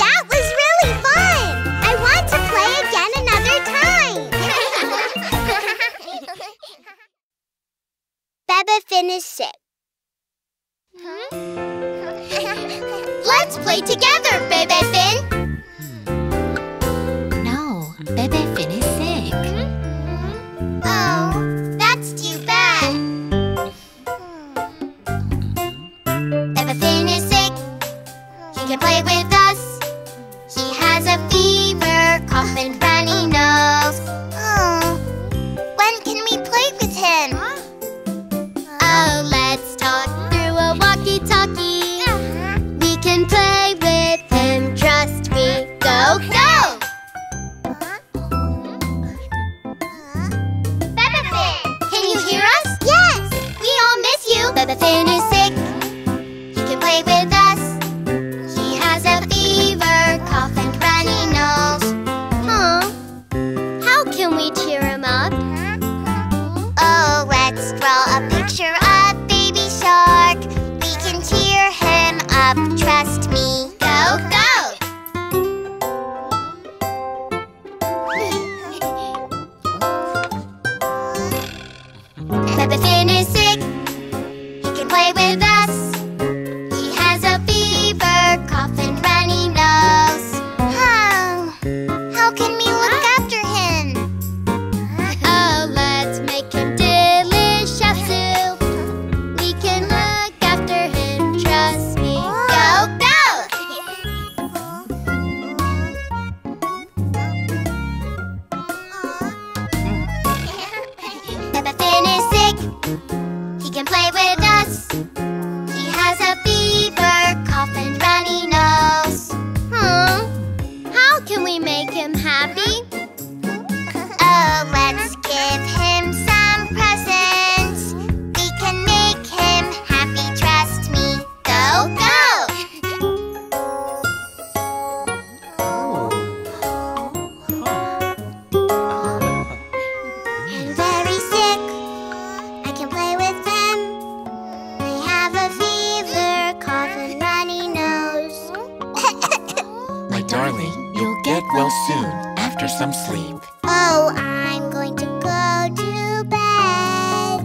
That was really fun. I want to play again another time. Bebefinn is sick. Let's play together, Bebefinn. No, Bebefinn is sick. Oh, that's too bad. Bebefinn is sick. He can play with us. He has a fever, cough, and runny nose. Oh, when can we play with him? Oh, let's talk through a walkie-talkie. We can play with him, trust me. Go, go! Bebefinn, can you hear us? Yes! We all miss you. Bebefinn is sick. He can play with us. He has a fever, cough, and runny nose. Aw, how can we cheer him up? Oh, let's draw a picture of Baby Shark. We can cheer him up, trust me. Go, go! Bebefinn is sick. He can play with us. He has a fever, cough, and runny nose. Oh, how can we look after him? Oh, let's make him delicious soup. We can look after him, trust me. Go, go! Bebefinn is sick. He can play with us. He has a fever, cough, and runny nose. Hmm. How can we make him happy? Oh, let's give him some presents. We can make him happy, trust me. Go, go! darling, you'll get well soon after some sleep. Oh, I'm going to go to bed.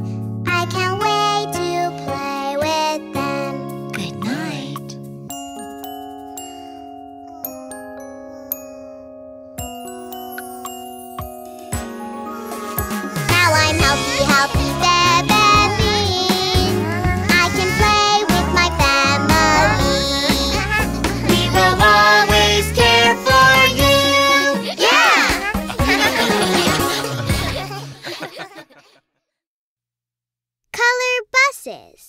I can't wait to play with them. Good night. Now I'm healthy, healthy Bebefinn. I can play with my family. We will always care for you. Yeah! Color buses.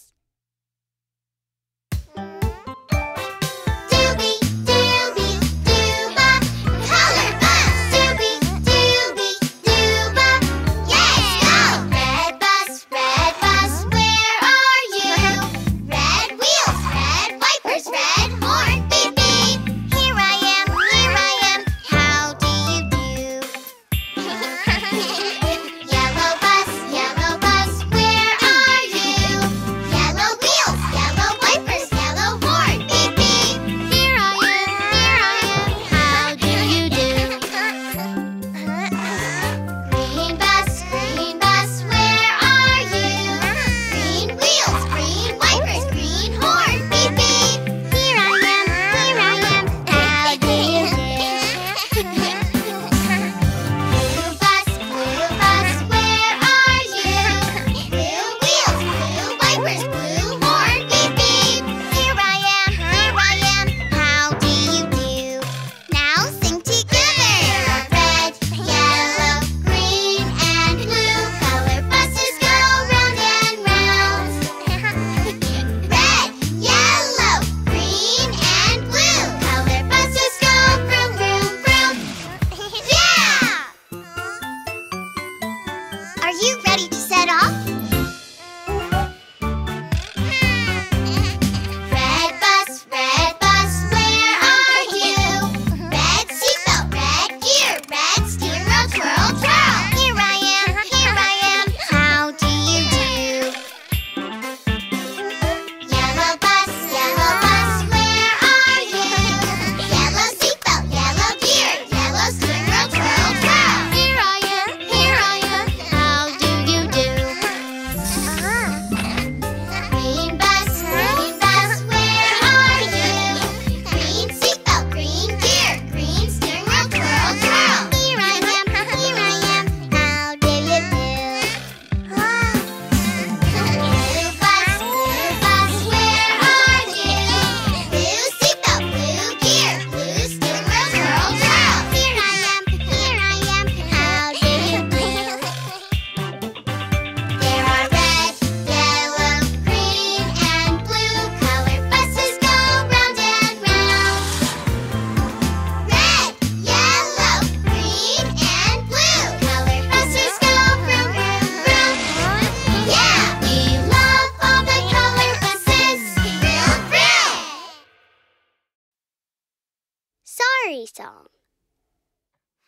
Song.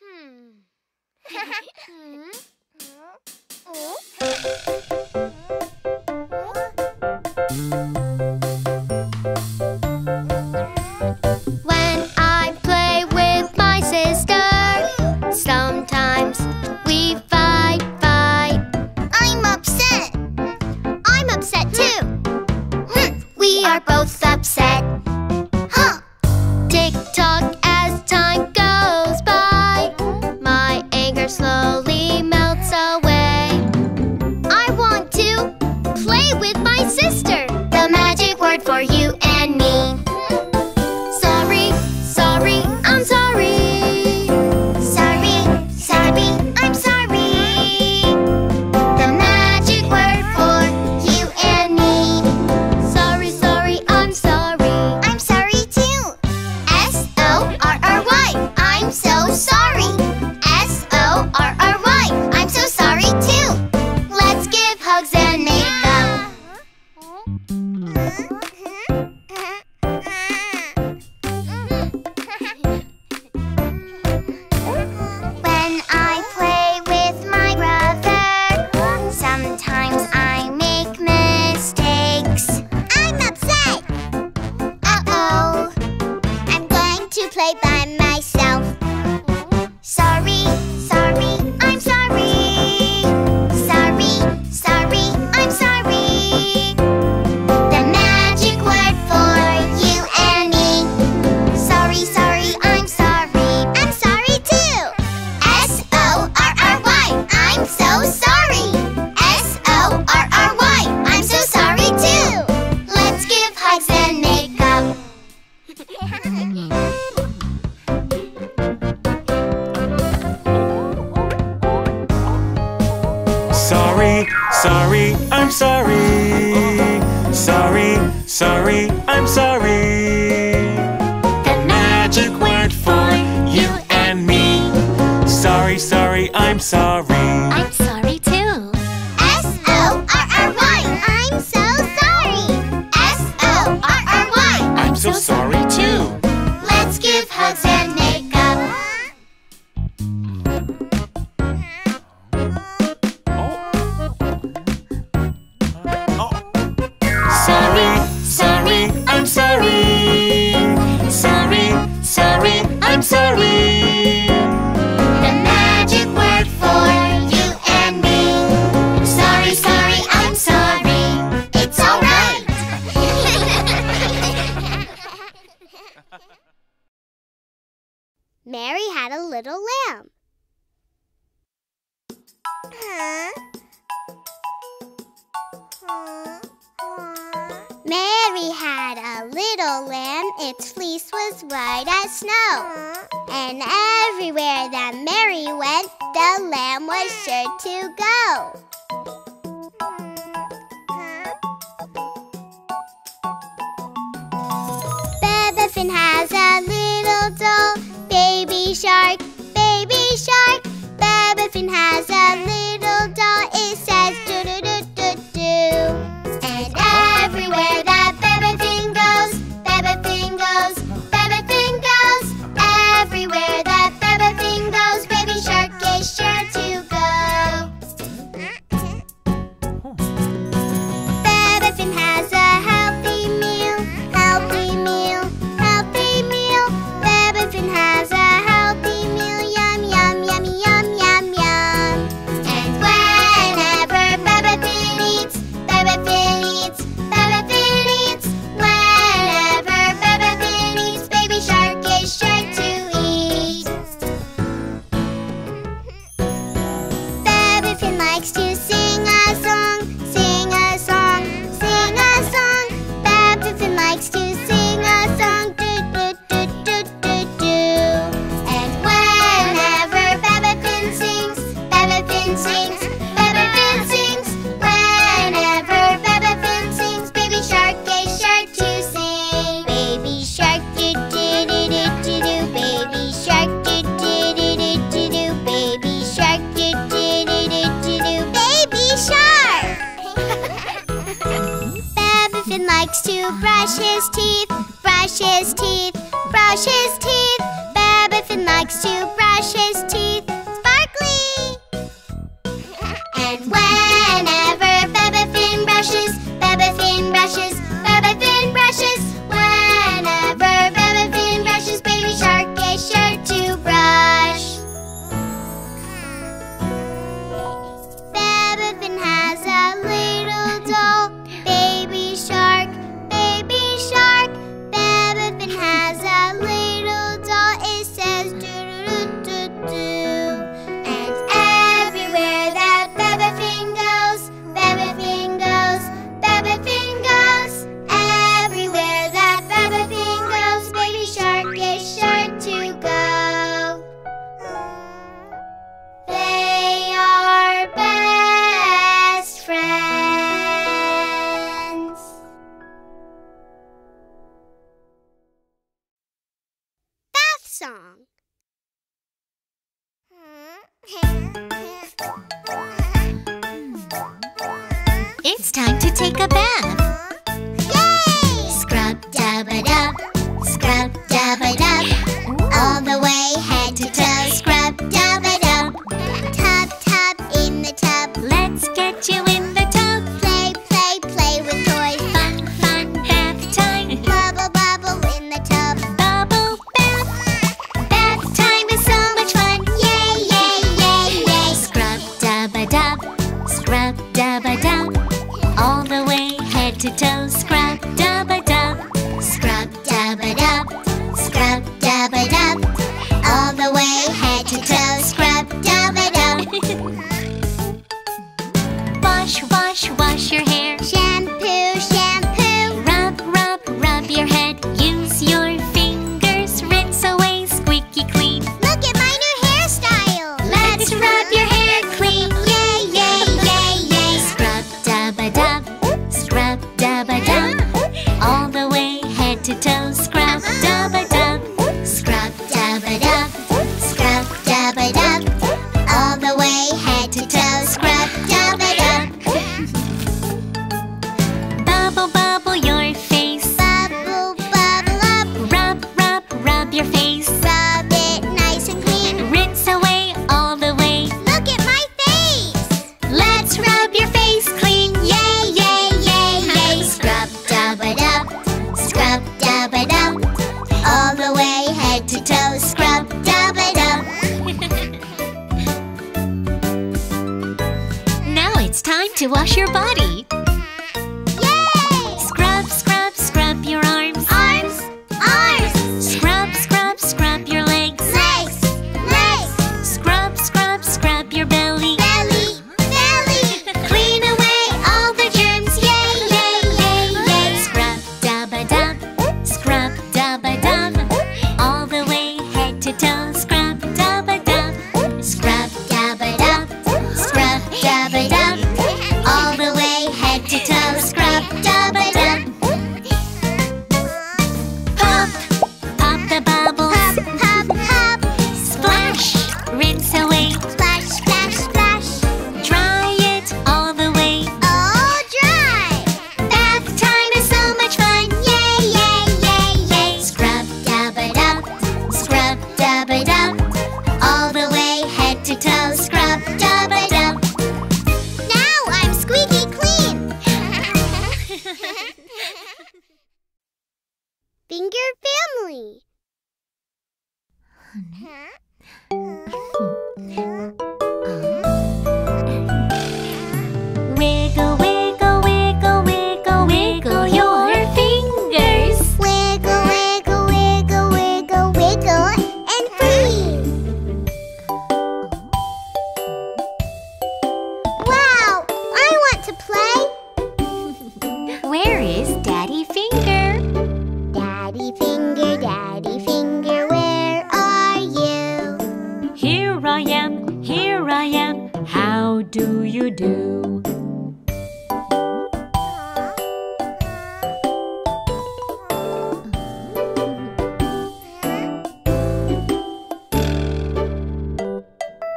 Hmm. Sister, the to toe, scrub dub a dub, scrub dub a dub, scrub dub a dub, all the way head to toe, scrub dub a dub. Wash, wash, wash your hair. Shampoo, shampoo. Rub, rub, rub your head. Use your fingers, rinse away, squeaky clean. Look at my new hairstyle. Let's rub your hair clean. Yay, yay, yay, yay. Scrub dub a dub. Scrub dub a dub, all the way head to toe. Scrub dub a dub, scrub dub a dub, scrub dub a dub, all the way head to toe. Scrub dub a dub. Bubble bubble your face, bubble bubble up. Rub rub rub your face, rub it nice and clean. Rinse away all the way. Look at my face. Let's rub your face clean. Yay! Scrub-dub-a-dub, all the way head to toe, scrub-dub-a-dub. Now it's time to wash your body. Yay! Scrub, scrub, scrub your arms. Arms, arms. Scrub, scrub, scrub your legs. Legs, legs. Scrub, scrub, scrub your belly. Belly, belly. Clean away all the germs. Yay, yay, yay, yay. Scrub-dub-a-dub. Finger family. Wiggle, wiggle, wiggle, wiggle, wiggle your fingers. Wiggle, wiggle, wiggle, wiggle, wiggle and breathe. Wow! I want to play. Where is Daddy Finger? Daddy Finger, Daddy Finger, where are you? Here I am, here I am, how do you do?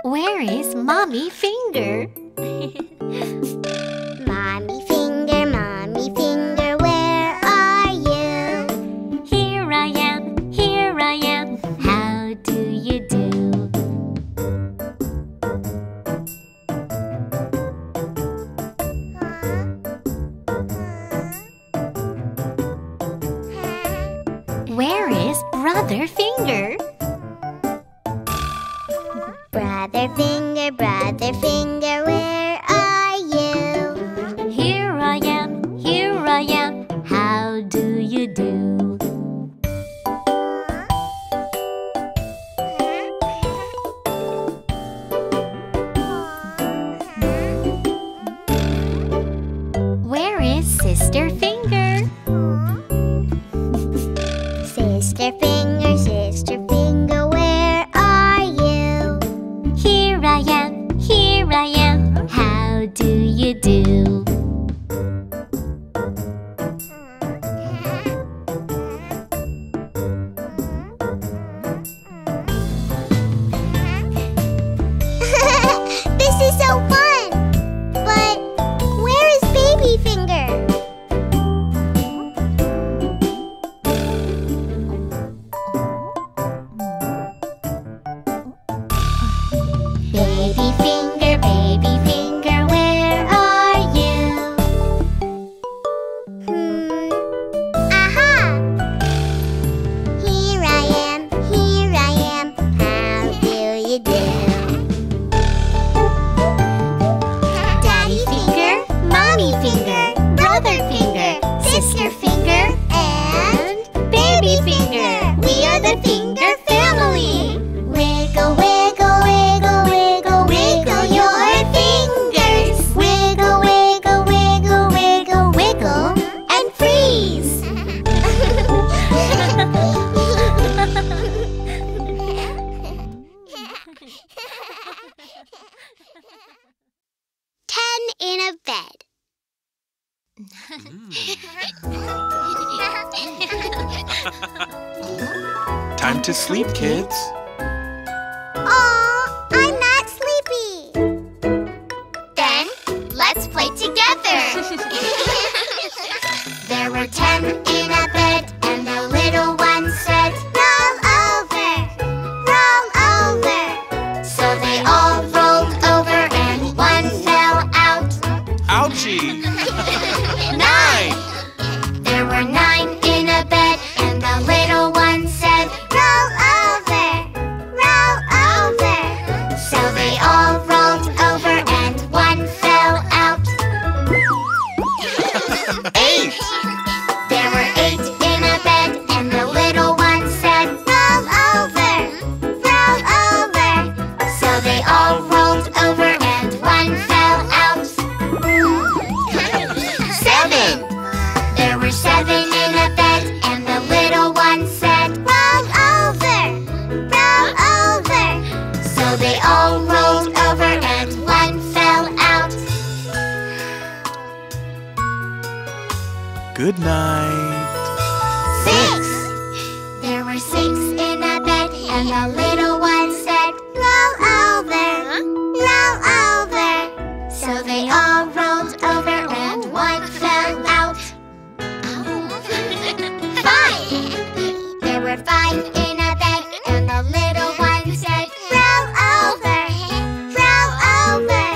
Where is Mommy Finger? Mommy Finger, Mommy Finger. Where is Brother Finger? Brother Finger, Brother Finger, where are you? Here I am, here I am, how do you do? Where is Sister Finger? Sister Finger, Sister Finger, where are you? Here I am, here I am. the bed. Mm. Time to sleep, kids. Aw, I'm not sleepy. Then let's play together. There were ten in a bed, and the little one said, roll over, roll over. So they all rolled over, and one fell out. Ouchie! Nine! There were nine in a bed, and the little one said, roll over, roll over. So they all rolled over, and one fell out. Eight! There were eight in a bed, and the little one said, roll over, roll over. So they all rolled over, and one fell out. Seven in a bed, and the little one said, roll over, roll over. So they all rolled over, and one fell out. Good night. Six! There were six in a bed, and the little one said, roll over, roll over. So they all rolled over, and one fell out. There were five in a bed, and the little one said, roll over, roll over.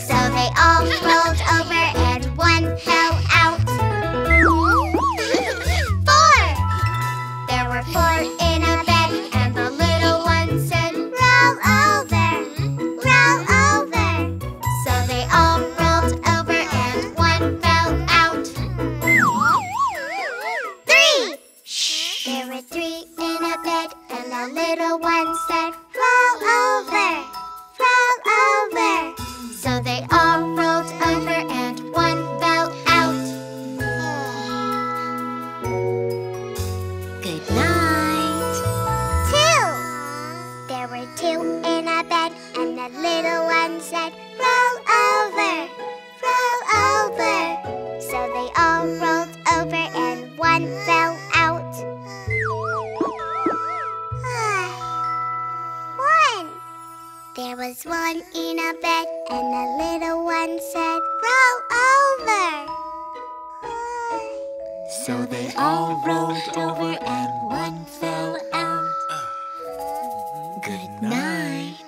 So they all rolled over, and one fell out. Four! There were four in a bed, and the little one said, roll over, roll over. So they all rolled over, and one fell out. There were three in a bed, and the little one said, roll over, roll over. So they all rolled over, and one fell out. Good night. Two! There were two in a bed, and the little one said, roll over, roll over. So they all rolled over, and one fell out. There was one in a bed, and the little one said, roll over. So they all rolled over, and one fell out. Good night.